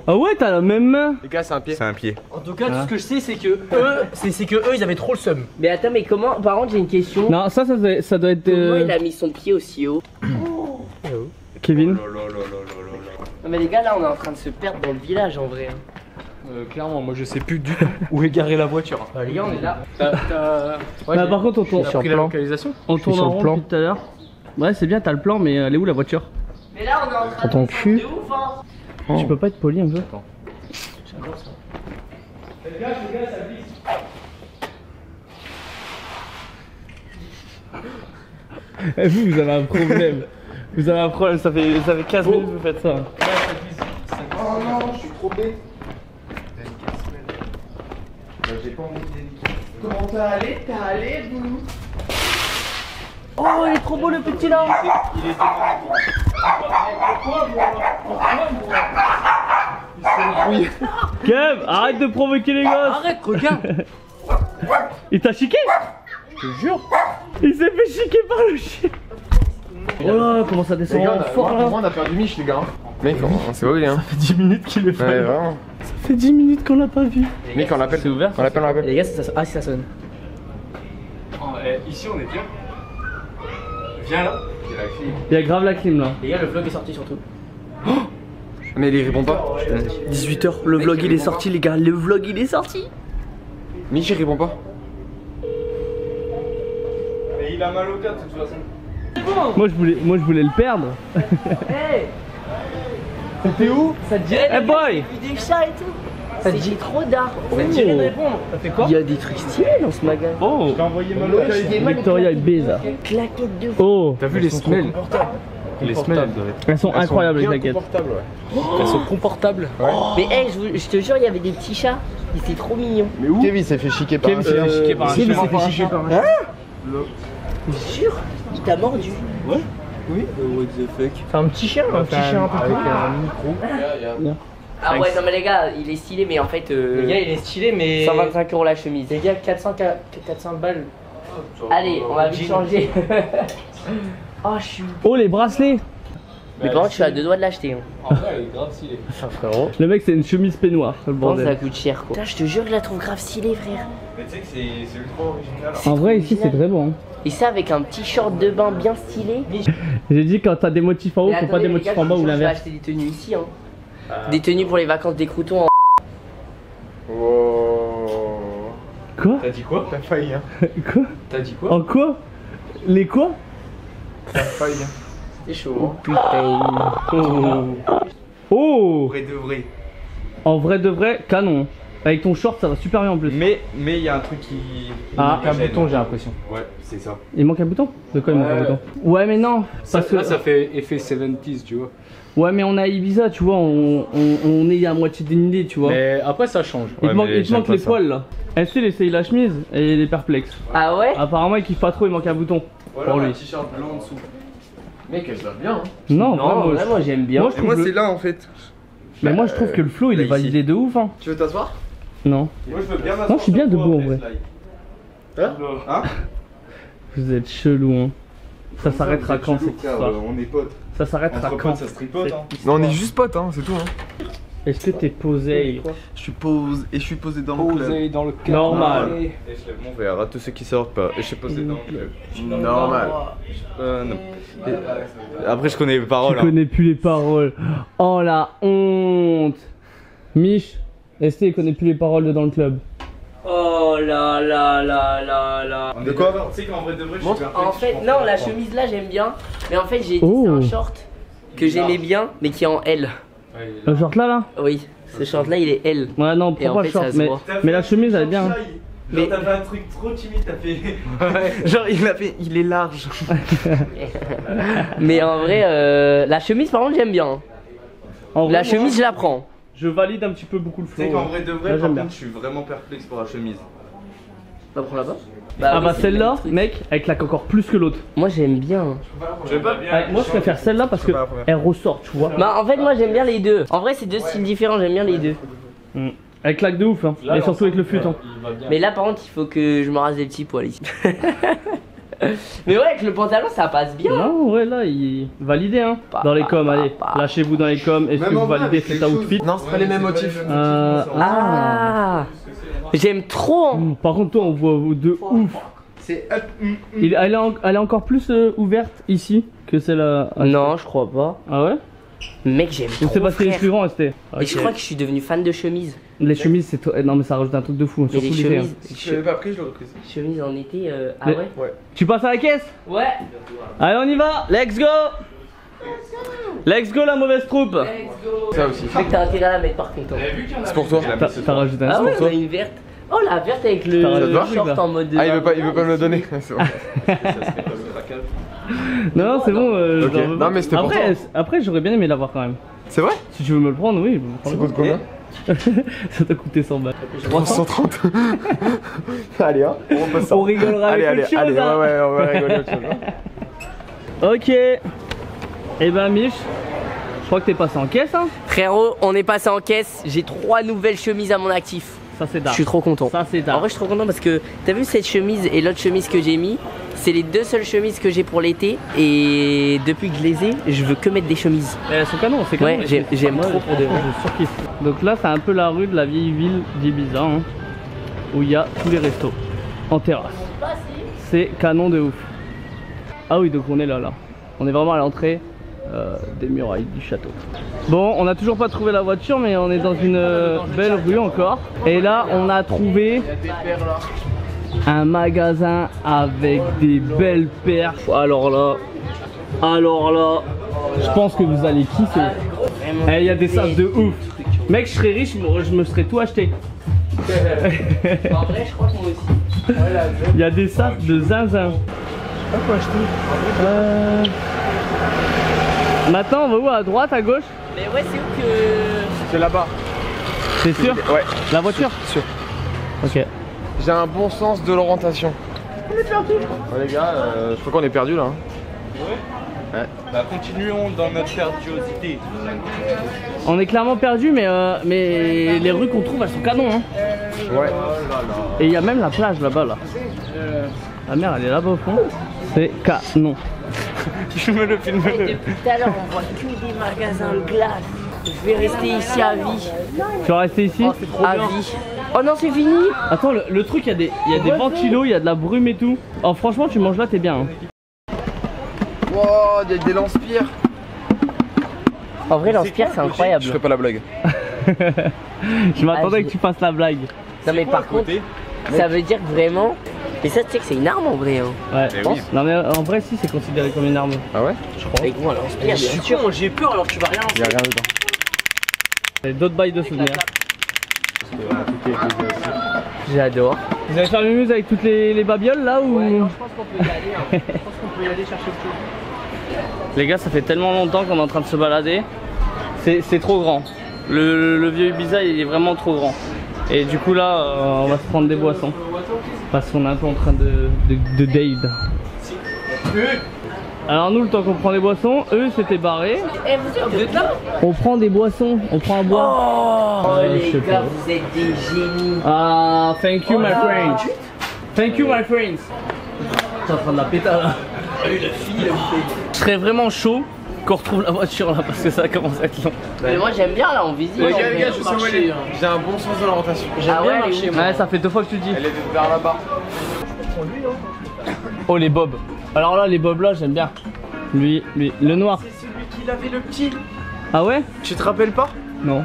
Ah ouais, t'as la même main. Les gars, c'est un pied. C'est un pied. En tout cas, tout ce que je sais, c'est que eux, c'est que eux, ils avaient trop le seum. Mais attends, mais comment? Par contre, j'ai une question. Non, ça, ça doit, ça doit être. Comment il a mis son pied aussi haut? Kevin. Non mais les gars, là, on est en train de se perdre dans le village, en vrai. Euh, clairement, moi je sais plus du tout où est garée la voiture. Bah les gars, on est là. Bah par contre, on tourne sur la localisation. On tourne en rond tout à l'heure. Ouais, c'est bien, t'as le plan, mais elle est où la voiture? Mais là on est en train de... Ton cul. De ouf, hein. Oh. Tu peux pas être poli un peu? Attends. J'adore ça. Les gars, les gars, ça glisse. Vous, vous avez un problème. Vous avez un problème, ça fait, ça fait quinze oh. minutes que vous faites ça. Là, ça glisse. Ça glisse. Oh non, je suis trop bête. J'ai pas envie de délicat. Comment t'as allé? T'as allé, vous? Oh, il est trop beau le petit là! Il est trop beau! Pourquoi moi? Pourquoi moi? Il s'est embrouillé! Kev, arrête de provoquer les gosses! Arrête, regarde! Il t'a chiqué? Je te jure! Il s'est fait chiquer par le chien! Oh là, comment ça descend? Les gars, fort là! On a perdu Mich, les gars! Mec, on s'est pas oublié, hein! Ça fait dix minutes qu'il est fait! Ouais, vraiment! Ça fait dix minutes qu'on l'a pas vu! Mec, on l'appelle! C'est ouvert? On l'appelle, on l'appelle! Les gars, ça sonne! Ah, si ça sonne! Ici, on est bien! Viens là, il y a la clim. Il y a grave la clim là. Les gars, le vlog est sorti surtout. Oh mais il répond pas. dix-huit heures, le vlog il est sorti, les gars. Le vlog il est sorti. Michou répond pas. Mais il a mal au cœur de toute façon. Moi je voulais, moi je voulais le perdre. Hey. C'était où? Ça te dirait? Hey boy. J'ai vu des chats et tout. Ça dit trop d'art. Oh. Ça dirait de répondre. Ça fait quoi? Il y a des trucs stylés dans ce magasin. Oh. Je t'ai envoyé ma localisation. Victoria et Ibiza. Claquettes de fou. Oh. T'as vu les semelles? Les semelles elles sont incroyables les claquettes. Elles sont confortables. Mais hey, je te jure, il y avait des petits chats. C'était trop mignon. Mais où? Kevin s'est fait chiquer par un chat. Kevin s'est fait chiquer par un chat. Kevin s'est fait chiquer par un chat. Hein? Sûr? Il t'a mordu? Ouais. Oui. What the fuck? C'est un petit chien. Un petit chien un peu avec un micro. Ah ouais, non mais les gars, il est stylé, mais en fait... Euh... Les gars, il est stylé, mais... cent vingt-cinq euros la chemise. Les gars, quatre cents balles. Oh, allez, on va vite changer. Oh, je suis... Oh, les bracelets. Mais par contre, je suis à deux doigts de l'acheter. Hein. En vrai, elle est grave stylée. Ah, frérot. Le mec, c'est une chemise peignoir. Le bordel. Ça coûte cher, quoi. Putain, je te jure que je la trouve grave stylée, frère. Mais tu sais que c'est ultra original. En vrai, ici, c'est très bon. Et ça, avec un petit short de bain bien stylé. J'ai dit, quand t'as des motifs en haut, faut pas des motifs en bas ou l'inverse. Je vais acheter des tenues ici, hein. Des tenues pour les vacances des croutons en... Wow. Quoi? T'as dit quoi? T'as failli hein. Quoi? T'as dit quoi? En quoi? Les quoi? T'as failli hein. C'était chaud oh, hein. Putain. Oh. Oh. En vrai de vrai. En vrai de vrai, canon. Avec ton short ça va super bien en plus. Mais mais il y a un truc qui... Il ah, un bouton j'ai l'impression. Ouais, c'est ça. Il manque un bouton? De quoi il ouais. manque un bouton? Ouais mais non ça, parce que... Là ça fait effet soixante-dix tu vois. Ouais mais on a Ibiza tu vois, on, on, on est à moitié dénudé tu vois. Mais après ça change. Il te ouais, manque, il te manque les ça. poils là. Est-ce qu'il essaye la chemise et il est perplexe. Ah ouais. Apparemment il kiffe pas trop, il manque un bouton. Voilà pour lui. Un t-shirt blanc en dessous. Mec elle se va bien hein. Non, non vraiment, vraiment j'aime bien. Moi, moi le... c'est là en fait. Mais bah, moi je trouve euh, que le flow il est validé de ouf hein. Tu veux t'asseoir? Non. Moi je veux bien m'asseoir. Non je suis bien debout en vrai. Hein, hein. Vous êtes chelou hein. Ça s'arrêtera quand cette histoire? On est potes. Ça s'arrêtera quand? Ça se tripote hein. Non on est juste potes hein, c'est tout hein. Est-ce que t'es posé? Je suis posé et je suis posé dans le club. Posé dans le club. Normal. Et je lève mon verre à tous ceux qui sortent pas. Et je suis posé dans le club. Normal. Euh non. Après je connais les paroles. Je connais plus les paroles. Oh la honte. Mich, Esté il connaît plus les paroles de dans le club. Oh là là là là là. De quoi? Tu sais qu'en vrai de vrai je suis en fait non la chemise là j'aime bien. Mais en fait j'ai dit c'est un short que j'aimais bien mais qui est en L. Le short là là? Oui, ce short là il est L. Ouais non pourquoi le short mais la chemise elle est bien. Genre, t'as fait un truc trop timide, t'as fait. Genre, il a fait. Il est large. Mais en vrai, euh, la chemise, par contre, j'aime bien. En la vrai, chemise, moi, je la prends. Je valide un petit peu beaucoup le flow. Tu sais qu'en vrai de vrai, là, par contre, bien. je suis vraiment perplexe pour la chemise. T'en prends là-bas? Bah, ah bah celle-là, mec, elle claque encore plus que l'autre. Moi j'aime bien. Je pas bien. Ouais, moi je préfère celle-là parce que elle ressort, tu vois. Bah en fait moi j'aime bien les deux. En vrai c'est deux ouais. styles différents, j'aime bien les deux. Mmh. Elle claque de ouf, hein. Là, mais surtout avec le fut. Hein. Mais là par contre il faut que je me rase les petits poils ici. Mais ouais, avec le pantalon ça passe bien. Non, ouais, là il validé hein. Dans les coms, allez, lâchez-vous dans les coms. Est-ce que vous validez cet outfit? Non, c'est pas les mêmes motifs. Ah, j'aime trop. Par contre, toi on voit vous deux ouf. C'est elle est encore plus ouverte ici que celle à. Non, je crois pas. Ah ouais? Mec, j'aime trop. C'est pas ce suivant, c'était. Et je crois que je suis devenu fan de chemises. Les chemises, c'est. Non, mais ça rajoute un truc de fou. Mais les chemises. Si je l'avais pas pris, je l'aurais prise. Chemise en été, euh. Ah ouais? Ouais. Tu passes à la caisse? Ouais. Allez, on y va. Let's go. Let's go, la mauvaise troupe. Let's go. Ça aussi. Je sais que t'as intérêt à la mettre par contre. C'est pour toi. T'as rajouté un truc. Ah ouais, une verte. Oh la verte avec le short en mode. Ah, il veut pas me le donner. C'est bon. Non, c'est bon. Non, mais c'était pour toi. Après, j'aurais bien aimé l'avoir quand même. C'est vrai? Si tu veux me le prendre, oui. Ça coûte combien? Ça t'a coûté cent balles. trois cent trente. Allez hein, on passe ça. On rigolera allez, avec allez, allez, chose, allez, ouais, ouais, on va rigoler autre chose. Ok. Et eh ben Mich, je crois que t'es passé en caisse hein. Frérot, on est passé en caisse. J'ai trois nouvelles chemises à mon actif. Ça c'est dark. Je suis trop content. Ça c'est dark. En vrai je suis trop content parce que t'as vu cette chemise et l'autre chemise que j'ai mis. C'est les deux seules chemises que j'ai pour l'été et depuis que je les ai, je veux que mettre des chemises. Mais elles sont canons, c'est canon. Ouais, j'aime trop pour des vrai. Donc là, c'est un peu la rue de la vieille ville d'Ibiza hein, où il y a tous les restos en terrasse. C'est canon de ouf. Ah oui, donc on est là, là. On est vraiment à l'entrée euh, des murailles du château. Bon, on n'a toujours pas trouvé la voiture, mais on est dans une euh, belle rue encore. Et là, on a trouvé. Un magasin avec des belles perfs. Alors là, alors là, je pense que vous allez kiffer. Il hey, y a des sacs de ouf. Mec, je serais riche, je me serais tout acheté. En vrai, je crois qu'on aussi. Il y a des sacs de zinzin. Je sais pas quoi acheter. Euh... Maintenant, on va où? À droite, à gauche? Mais ouais, c'est où que. C'est là-bas. C'est sûr? Ouais. La voiture? Sûr. Ok. J'ai un bon sens de l'orientation. On est perdu. Ouais les gars, euh, je crois qu'on est perdu là. Ouais. Ouais. Bah continuons dans notre perduosité. On est clairement perdu mais euh, mais les rues qu'on trouve elles sont canons hein. Ouais. Et il y a même la plage là-bas là. La mer elle est là-bas au fond. C'est canon. Je me le filme. Hey, depuis tout à l'heure on voit que des magasins de glace. Je vais rester ici à vie. Tu vas rester ici? Oh, c'est trop à bien. Vie. Oh non c'est fini. Attends le, le truc il y a des, y a des ventilos, il y a de la brume et tout. Oh franchement tu manges là t'es bien hein. Wow il y a des lance-pierres. En vrai lance-pierre c'est incroyable. Je ferais pas la blague. Je m'attendais ah, que tu fasses la blague. Non mais par contre ça veut dire que vraiment. Mais ça tu sais que c'est une arme en vrai hein. Ouais je pense. Oui. Non mais en vrai si c'est considéré comme une arme. Ah ouais. Je crois. Avec moi lance-pierre bien sûr. J'ai peur alors que tu vas rien lancer. Il y a rien dedans. Et d'autres bails de souvenirs. J'adore. Vous allez faire le muse avec toutes les, les babioles là ou... Ouais, non, je pense qu'on peut y aller. Hein. Je pense qu'on peut y aller chercher le tout. Les gars, ça fait tellement longtemps qu'on est en train de se balader. C'est trop grand. Le, le vieux Ibiza, il est vraiment trop grand. Et du coup, là, euh, on va se prendre des boissons. Parce qu'on est un peu en train de, de, de dade. Alors, nous, le temps qu'on prend des boissons, eux, c'était barré. Eh, vous êtes là ? On prend des boissons, on prend à boire. Oh, euh, les gars, vous êtes des génies. Ah, thank you, oh, my friends. Thank you, my friends. T'es en train de la péta là. La fille, là. Je serais vraiment chaud qu'on retrouve la voiture là parce que ça commence à être long. Mais moi, j'aime bien là, on visite. Les gars, les gars, je sais où elle est. J'ai un bon sens de l'orientation. J'aime ah, bien ouais, marcher. Ouais, ça fait deux fois que tu dis. Elle est vers là-bas. Oh, les bobs. Alors là, les bobs là, j'aime bien. Lui, lui, le noir. C'est celui qui l'avait le petit. Ah ouais? Tu te rappelles pas? Non.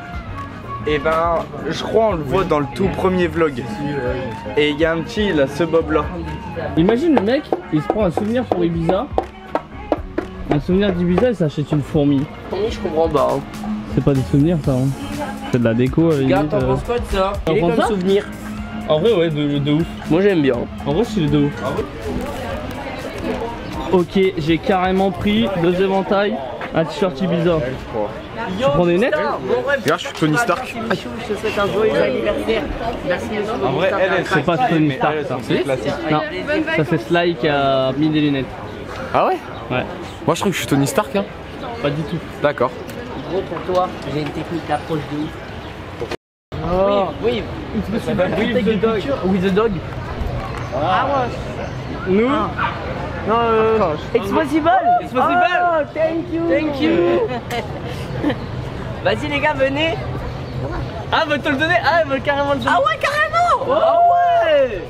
Et ben, je crois on le voit dans le tout premier vlog. Et il y a un petit, là, ce bob là. Imagine le mec, il se prend un souvenir pour Ibiza. Un souvenir d'Ibiza, il s'achète une fourmi. Fourmi, je comprends pas. Hein. C'est pas des souvenirs ça. Hein. C'est de la déco. Regarde, t'en penses quoi de ça? Il est comme souvenir. En vrai, ouais, de, de ouf. Moi j'aime bien. En vrai, c'est de ouf. Ah ouais. Ok, j'ai carrément pris deux éventails, un t-shirt Ibiza. Tu prends des nettes? Regarde, je suis Tony Stark. Je te souhaite un joyeux anniversaire. Merci. En vrai, elle, c'est pas Tony Stark. C'est classique. Non, ça c'est Sly qui a mis des lunettes. Ah ouais? Ouais. Moi je trouve que je suis Tony Stark, hein. Pas du tout. D'accord. Gros, pour toi, j'ai une technique d'approche de ouf. Oui, oui. With the dog. Ah ouais. Nous? Non, euh, it's possible. It's possible. Oh, thank you. Thank you. Vas-y les gars, venez. Ah, veut te le donner. Ah, veut carrément le donner. Ah ouais, carrément. Oh, ah ouais.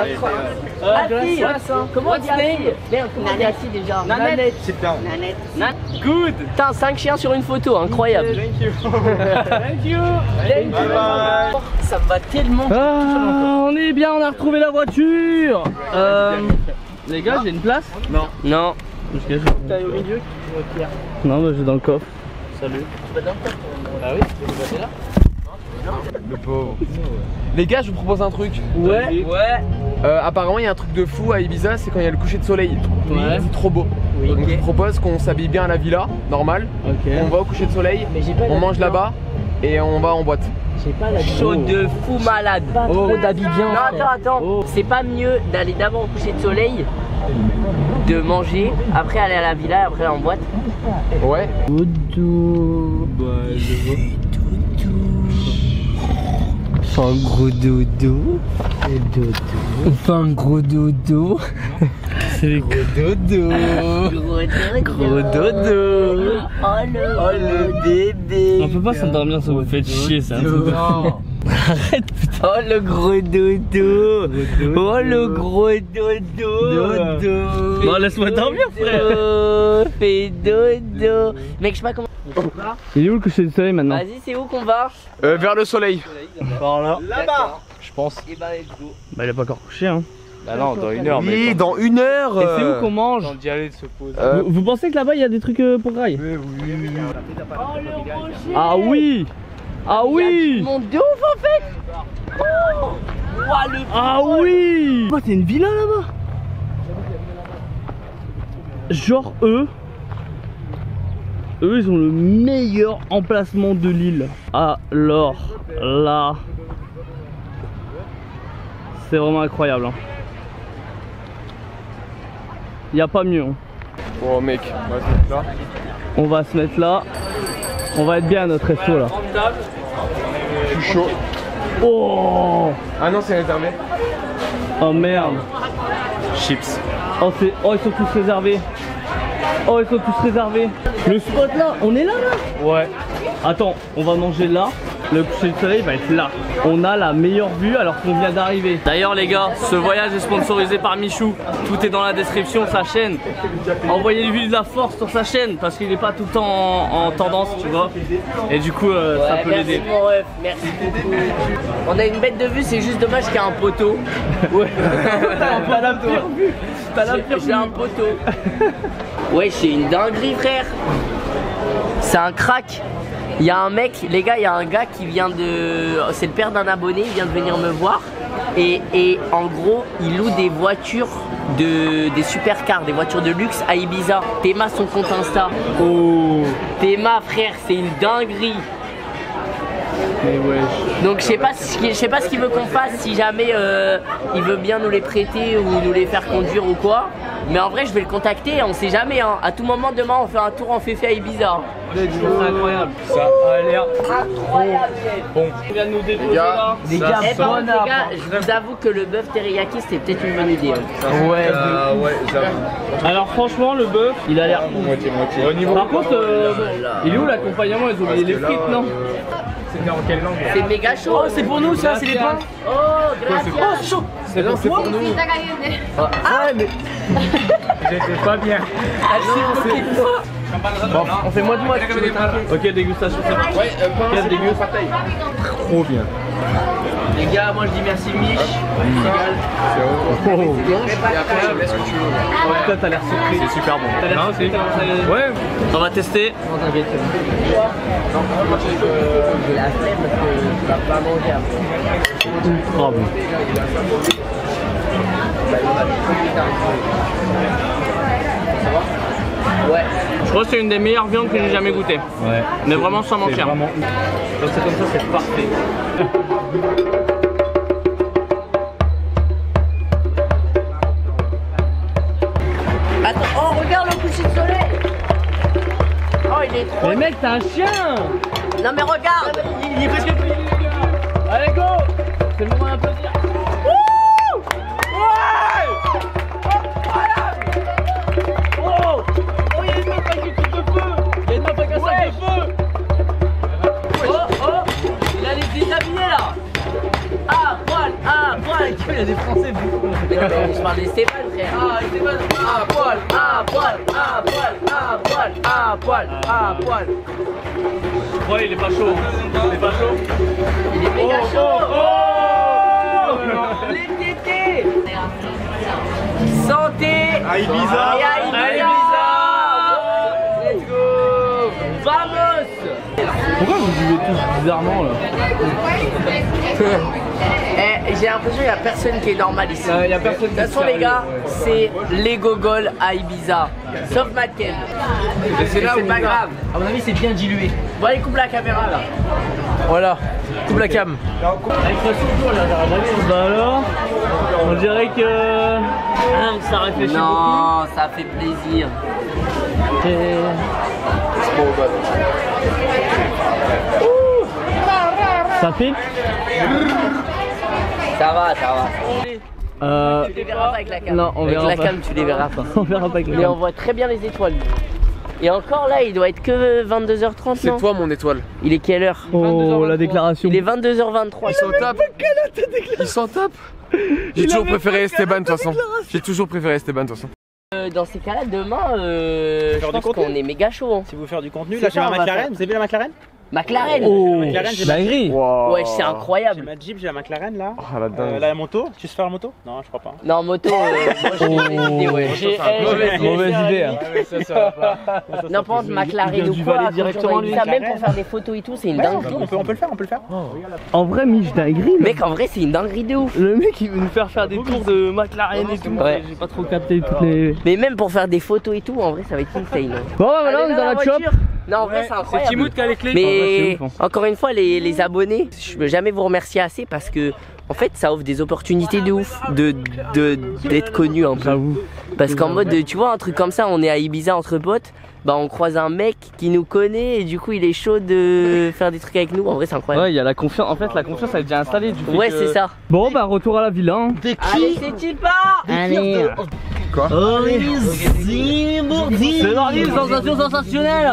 Ah ouais. Comment tu dis? Merde, Nanette déjà. Nanette. Nanette. Good. Putain, cinq chiens sur une photo, incroyable. Thank you. Thank you. Thank you. Bye bye. Ça me va tellement. Ah, on est bien, on a retrouvé la voiture. Euh... Les gars, j'ai une place? Non. Non. T'es au milieu? Non, bah, j'ai dans le coffre. Salut. Tu vas dans le coffre? Ah oui, tu vas passer là? Le pauvre. Les gars, je vous propose un truc. Ouais. Ouais. Euh, apparemment, il y a un truc de fou à Ibiza, c'est quand il y a le coucher de soleil. Ouais. C'est trop beau. Oui. Donc okay. Je vous propose qu'on s'habille bien à la villa, normal. Okay. On va au coucher de soleil. Mais j'ai pas on mange là-bas et on va en boîte. J'ai pas la chaud oh. de fou malade. Pas oh, trop d'habits bien. Non, attends, attends. Oh. C'est pas mieux d'aller d'abord au coucher de soleil, de manger, après aller à la villa, après en boîte? Ouais. Doudou. Bah, je fais un gros dodo. On fait un gros dodo. C'est les gros dodo. Gros dodo. Oh le, oh le bébé. On peut pas s'endormir, ça vous fait chier ça. Arrête putain. Oh le gros dodo. Oh le gros dodo. Bon laisse-moi dormir frère. Fais dodo. Mec je sais pas comment. Il est où le coucher du soleil maintenant? Vas-y, c'est où qu'on va? euh, Vers le soleil. Par là. Là-bas, je pense. Et bah, bah il est pas encore couché hein. Bah non, dans une heure. Oui, mais dans une heure. Et c'est où qu'on mange? Dans le dialet de se pose. Euh... Vous, vous pensez que là-bas il y a des trucs pour rail? Oui, oui, oui. Oh, le rocher. Ah oui. Ah oui. Mon dieu, en fait. Oh wow, le ah bol. Oui. Bah t'es une villa là-bas. Genre eux. Eux ils ont le meilleur emplacement de l'île. Alors là c'est vraiment incroyable hein. Y a pas mieux hein. Oh mec, on va se mettre là. On va se mettre là. On va être bien à notre resto là. Je suis chaud. Oh. Ah non c'est réservé. Oh merde. Chips. Oh, oh ils sont tous réservés. Oh ils sont tous réservés. Le spot là, on est là là. Ouais. Attends, on va manger là. Le coucher de soleil va être là. On a la meilleure vue alors qu'on vient d'arriver. D'ailleurs les gars, ce voyage est sponsorisé par Michou. Tout est dans la description, sa chaîne. Envoyez-lui de la force sur sa chaîne parce qu'il n'est pas tout le temps en, en tendance, tu vois. Et du coup, euh, ouais, ça peut l'aider. Merci mon ref, merci beaucoup. On a une bête de vue, c'est juste dommage qu'il y a un poteau. Ouais. T'as la pire vue. T'as la pire vue. J'ai un poteau. Ouais, c'est une dinguerie frère. C'est un crack. Il y a un mec, les gars, il y a un gars qui vient de... C'est le père d'un abonné, il vient de venir me voir. Et, et en gros, il loue des voitures, de, des supercars, des voitures de luxe à Ibiza. Théma, son compte Insta. Oh Théma, frère, c'est une dinguerie. Mais ouais. Donc je sais pas ce qu'il veut qu'on fasse, si jamais euh, il veut bien nous les prêter ou nous les faire conduire ou quoi. Mais en vrai je vais le contacter, on sait jamais hein. À tout moment demain on fait un tour en féfé à Ibiza. C'est incroyable. Ça a l'air incroyable. Bon, il vient de nous déposer là. Les gars, je vous avoue que le bœuf teriyaki c'était peut-être une bonne idée. Ouais, euh, ouais, j'avoue. Alors franchement le bœuf, il a l'air moitié moitié. Par contre, euh, il est où l'accompagnement? Ils ont oublié les frites non? C'était en quelle langue? C'est méga chaud. Oh, c'est pour nous ça, c'est les pains. Oh, gracias. Oh, c'est chaud. C'est pour nous. Ah, mais... J'étais pas bien. Bon, on fait moins de moitié. Ok, dégustation, c'est bon. Ouais, euh, quelle déguste. Trop bien. Les gars, moi je dis merci Mich. C'est bon. Et après, je laisse ce que tu veux. Toi, t'as l'air surpris. C'est super bon. Non, c'est bon. Ouais. On va tester. Non, t'inquiète. Non, moi j'ai la flemme parce que tu vas pas manger après. Trop bon. Ouais. Je crois que c'est une des meilleures viandes que j'ai jamais goûtée. Ouais. Mais vraiment sans mentir. Vraiment... Quand c'est comme ça, c'est parfait. Attends, oh regarde le coucher de soleil. Oh il est trop. Mais mec, t'as un chien. Non mais regarde, il est presque plus. Allez go. C'est le moment d'applaudir. Il y a des Français beaucoup. Je parle d'Esteban frère. Ah Esteban. Ah poil. Ah poil. Ah poil. Ah poil. Ah poil. Ah poil. Ouais il est pas chaud. Il est pas chaud. Il est méga chaud. Oh les tétés. Santé. À Ibiza. À Ibiza. Let's go. Vamos. Pourquoi vous vivez tous bizarrement là? Eh, j'ai l'impression qu'il n'y a personne qui est normal ici. Euh, y a personne de toute façon, les gars, c'est les gogoles à Ibiza. Sauf Matt Kev. C'est pas grave. grave. À mon avis, c'est bien dilué. Bon, allez, coupe la caméra là. Voilà, coupe okay. la cam. Avec le tour là, bah alors, on dirait que. Ah, ça réfléchit non, beaucoup. Non, ça fait plaisir. Okay. Ouh. Ça pique. Ça va, ça va. Euh... Tu les verras pas avec la cam. Non, on verra avec la cam, tu les verras pas. On verra pas avec la cam. Mais on voit très bien les étoiles. Et encore là, il doit être que vingt-deux heures trente. C'est toi mon étoile. Il est quelle heure? Oh, la déclaration. Il est vingt-deux heures vingt-trois. Ils s'en tapent. Ils s'en tapent. J'ai toujours préféré Esteban de toute façon. J'ai toujours préféré Esteban de toute façon. Euh, dans ces cas-là, demain, euh, je pense qu'on est méga chaud. Hein. Si vous faire du contenu, là j'ai la McLaren. Vous avez vu la McLaren? McLaren. Oh, j'ai la grille. Wow. Ouais, c'est incroyable. J'ai ma Jeep, j'ai la McLaren là. Oh, la dingue. Euh, là, la moto. Tu sais faire la moto? Non, je crois pas. Non, moto. Euh, moi, j'ai oh. idée, ouais. J'ai mauvaise idée. Non, par contre, McLaren ou quoi? Directement lui. Même pour faire des photos et tout, c'est une dinguerie. On peut, on peut le faire, on peut le faire. En vrai, Mich, t'as grille. Mec, en vrai, c'est une dinguerie de ouf. Le mec, il veut nous faire faire des tours de McLaren et tout. J'ai pas trop capté toutes les. Mais même pour faire des photos et tout, en vrai, ça va être insane. Bon, voilà, on est dans la shop. Non, en vrai, c'est incroyable. C'est Timoute qui a les clés. Mais encore une fois, les, les abonnés, je peux jamais vous remercier assez parce que, en fait, ça offre des opportunités de ouf de d'être connu un peu. Parce qu'en mode, tu vois, un truc comme ça, on est à Ibiza entre potes, bah on croise un mec qui nous connaît et du coup, il est chaud de faire des trucs avec nous. En vrai, c'est incroyable. Ouais, il y a la confiance. En fait, la confiance, elle est déjà installée. Du coup, ouais, que... c'est ça. Bon, bah, retour à la ville. Hein. Des qui? Allez, c'est pas. Allez. Quoi? Oh, les c'est sensation sensationnelle.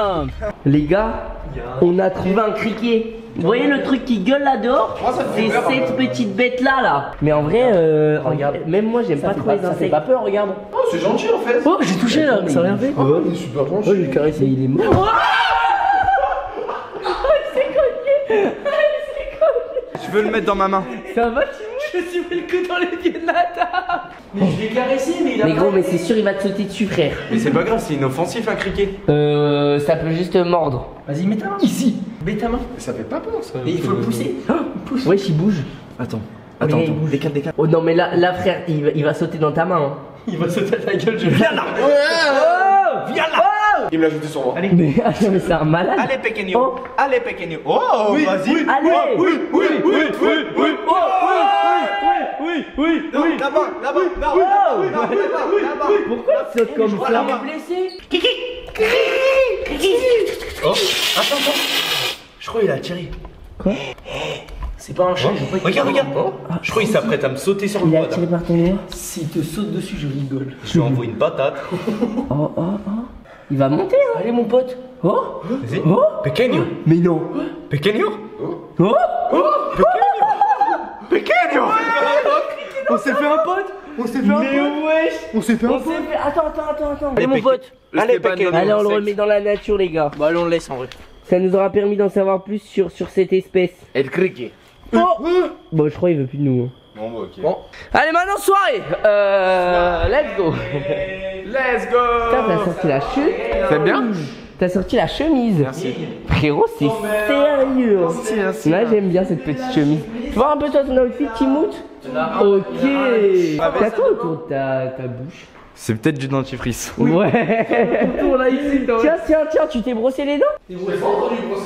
Les gars, on a trouvé un criquet. Vous voyez le truc qui gueule là dehors? C'est cette petite bête là là. Mais en vrai, euh, regarde, même moi j'aime pas trop les insectes. Ça fait pas peur, regarde. Oh, c'est gentil en fait. Oh, j'ai touché là, ça a rien fait. Oh, il est super gentil. Oh, j'ai caressé, il est mort. Oh, il s'est cogné. Il s'est cogné. Tu veux le mettre dans ma main? Ça va, tu je me suis mis le coup dans les pieds de la table. Mais je l'ai caressé, mais il a. Mais gros, mais c'est sûr, il va te sauter dessus, frère. Mais c'est pas grave, c'est inoffensif à criquet. Euh, ça peut juste mordre. Vas-y, mets ta main. Ici. Mets ta main. Ça fait pas peur, ça. Mais il faut le pousser. Oh, pousse. Ouais, s'il bouge. Attends, attends, attends. Décale, décale. Oh non, mais là, là frère, il va, il va sauter dans ta main. Hein. Il va sauter à ta gueule, je. Viens là. Oh, viens là. Il me l'a jeté sur moi. Allez, mais, mais c'est un malade. Allez, pequeño. Oh. Allez, pequeño. Oh, oui, vas-y. Oui, oui, oui, oui, oui, oui, oh, oui, oui, oui, oui, oui, oui. Là-bas, là-bas, là-bas, là-bas. Pourquoi tu sautes comme ça? Il est blessé. Kiki, kiki. Oh, attends, attends. Je crois qu'il a tiré. Quoi? C'est pas un chat, je crois. Regarde, regarde. Je crois qu'il s'apprête à me sauter sur le doigt. Il a tiré par ton nez. S'il te saute dessus, je rigole. Je lui envoie une patate. Oh, oh, oh. Il va monter, hein. Allez mon pote. Oh, vas-y. Oh, pequeño. Mais non. Pequeño. Oh, oh, pequeño. Pequeño. On s'est fait un pote. On s'est fait un pote. On s'est fait un pote. Attends, attends, attends, attends. Allez mon pote. Allez pequeño. Allez, on le remet dans la nature les gars. Bah allez, on le laisse en vrai. Ça nous aura permis d'en savoir plus sur sur cette espèce. El criquet. Oh. Bon, je crois qu'il veut plus de nous. Bon, bah, ok. Bon. Allez, maintenant, soirée. Euh. Soirée. Let's go. Let's go. T'as sorti la chute. C'est bien. T'as sorti la chemise. Merci. Frérot, c'est oh, sérieux. Merci, merci. Là, j'aime bien cette petite chemise. Tu vois un peu toi ton outfit, Timoute? Ok. T'as quoi autour de ta, ta bouche? C'est peut-être du dentifrice. Ouais. Là, ici, tiens, tiens, tiens, tu t'es brossé les dents? T'es brossé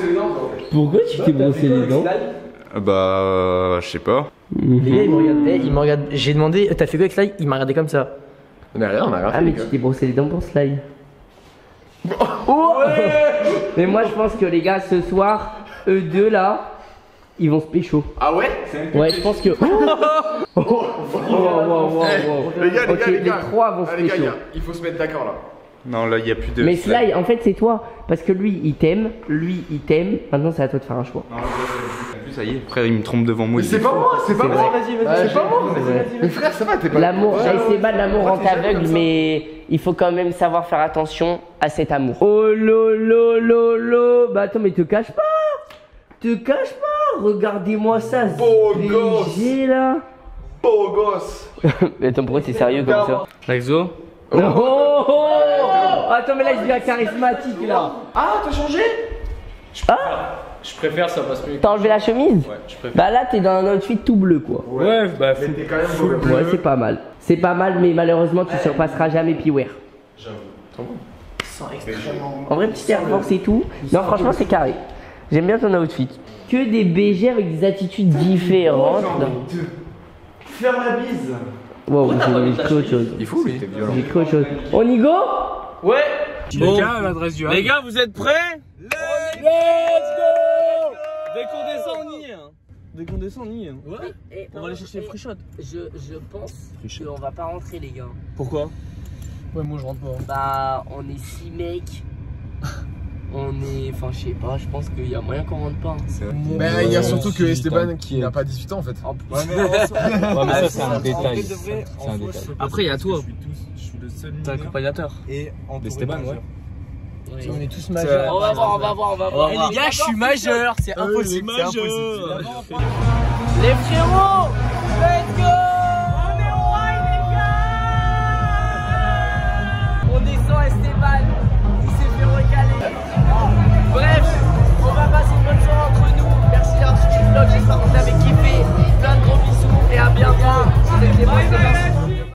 les dents, en fait. Pourquoi tu t'es brossé les dents? Bah, je sais pas. Les gars, ils me regardent. Hey, ils me regardent. J'ai demandé, t'as fait quoi avec Sly? Il m'a regardé comme ça. Mais alors, on a rien fait. Ah, mais tu t'es brossé les dents pour Sly. Oh ouais. Mais moi, je pense que les gars, ce soir, eux deux là, ils vont se pécho. Ah ouais? Ouais, je pense que. Oh, oh, oh, oh, oh, oh, oh. Les gars, les gars, okay, les, les gars, trois vont ah, se les pécho. Gars, il faut se mettre d'accord là. Non, là, il n'y a plus de. Mais Sly, Sly, en fait, c'est toi. Parce que lui, il t'aime. Lui, il t'aime. Maintenant, c'est à toi de faire un choix. Non, ça y est, frère, il me trompe devant moi. C'est pas moi, c'est pas moi. Vas-y, vas-y, c'est pas moi. Mais frère, ça va, t'es pas. L'amour, c'est pas de l'amour en t'aveugle, mais il faut quand même savoir faire attention à cet amour. Oh lolo lolo. Bah attends, mais te cache pas. Te cache pas. Regardez-moi ça. Beau gosse. Là. Beau gosse. Mais attends, pourquoi c'est sérieux comme ça? Laxo. Oh. Attends, mais là, il devient charismatique là. Ah, t'as changé? Ah. Je préfère, ça passe mieux. T'as enlevé la chemise? Ouais, je préfère. Bah là, t'es dans un outfit tout bleu quoi. Ouais, bah c'était quand même bleu. Ouais, c'est pas mal. C'est pas mal, mais malheureusement, tu ouais. surpasseras jamais Piwerre. J'avoue. Trop bon. Extrêmement... En vrai, petit air force et tout. Non, franchement, c'est carré. J'aime bien ton outfit. Que des B G avec des attitudes différentes. Faire la bise. Wow, j'ai cru autre chose. Il faut, lui. J'ai cru autre chose. On y go? Ouais. Bon. Les gars, l'adresse du. Les gars, vous êtes prêts? Let's go! Dès qu'on descend, on y est. Hein. Dès qu'on descend, on y est. Hein. Ouais. Et on va aller chercher free shot. Je, je pense qu'on va pas rentrer, les gars. Pourquoi? Ouais, moi je rentre pas. Hein. Bah, on est six mecs. On est. Enfin, je sais pas, je pense qu'il y a moyen qu'on rentre pas. Hein. Mais il ouais, y a surtout que Esteban qui n'a pas dix-huit ans en fait. En plus. Ouais, mais, non, ouais, mais ça, c'est un détail. Après, il y a toi. Je suis le seul. T'es accompagnateur. Et Esteban, ouais. Oui. On est tous majeurs. On va voir, on va voir, on va voir. Et les gars, je suis majeur, c'est impossible. Les frérots.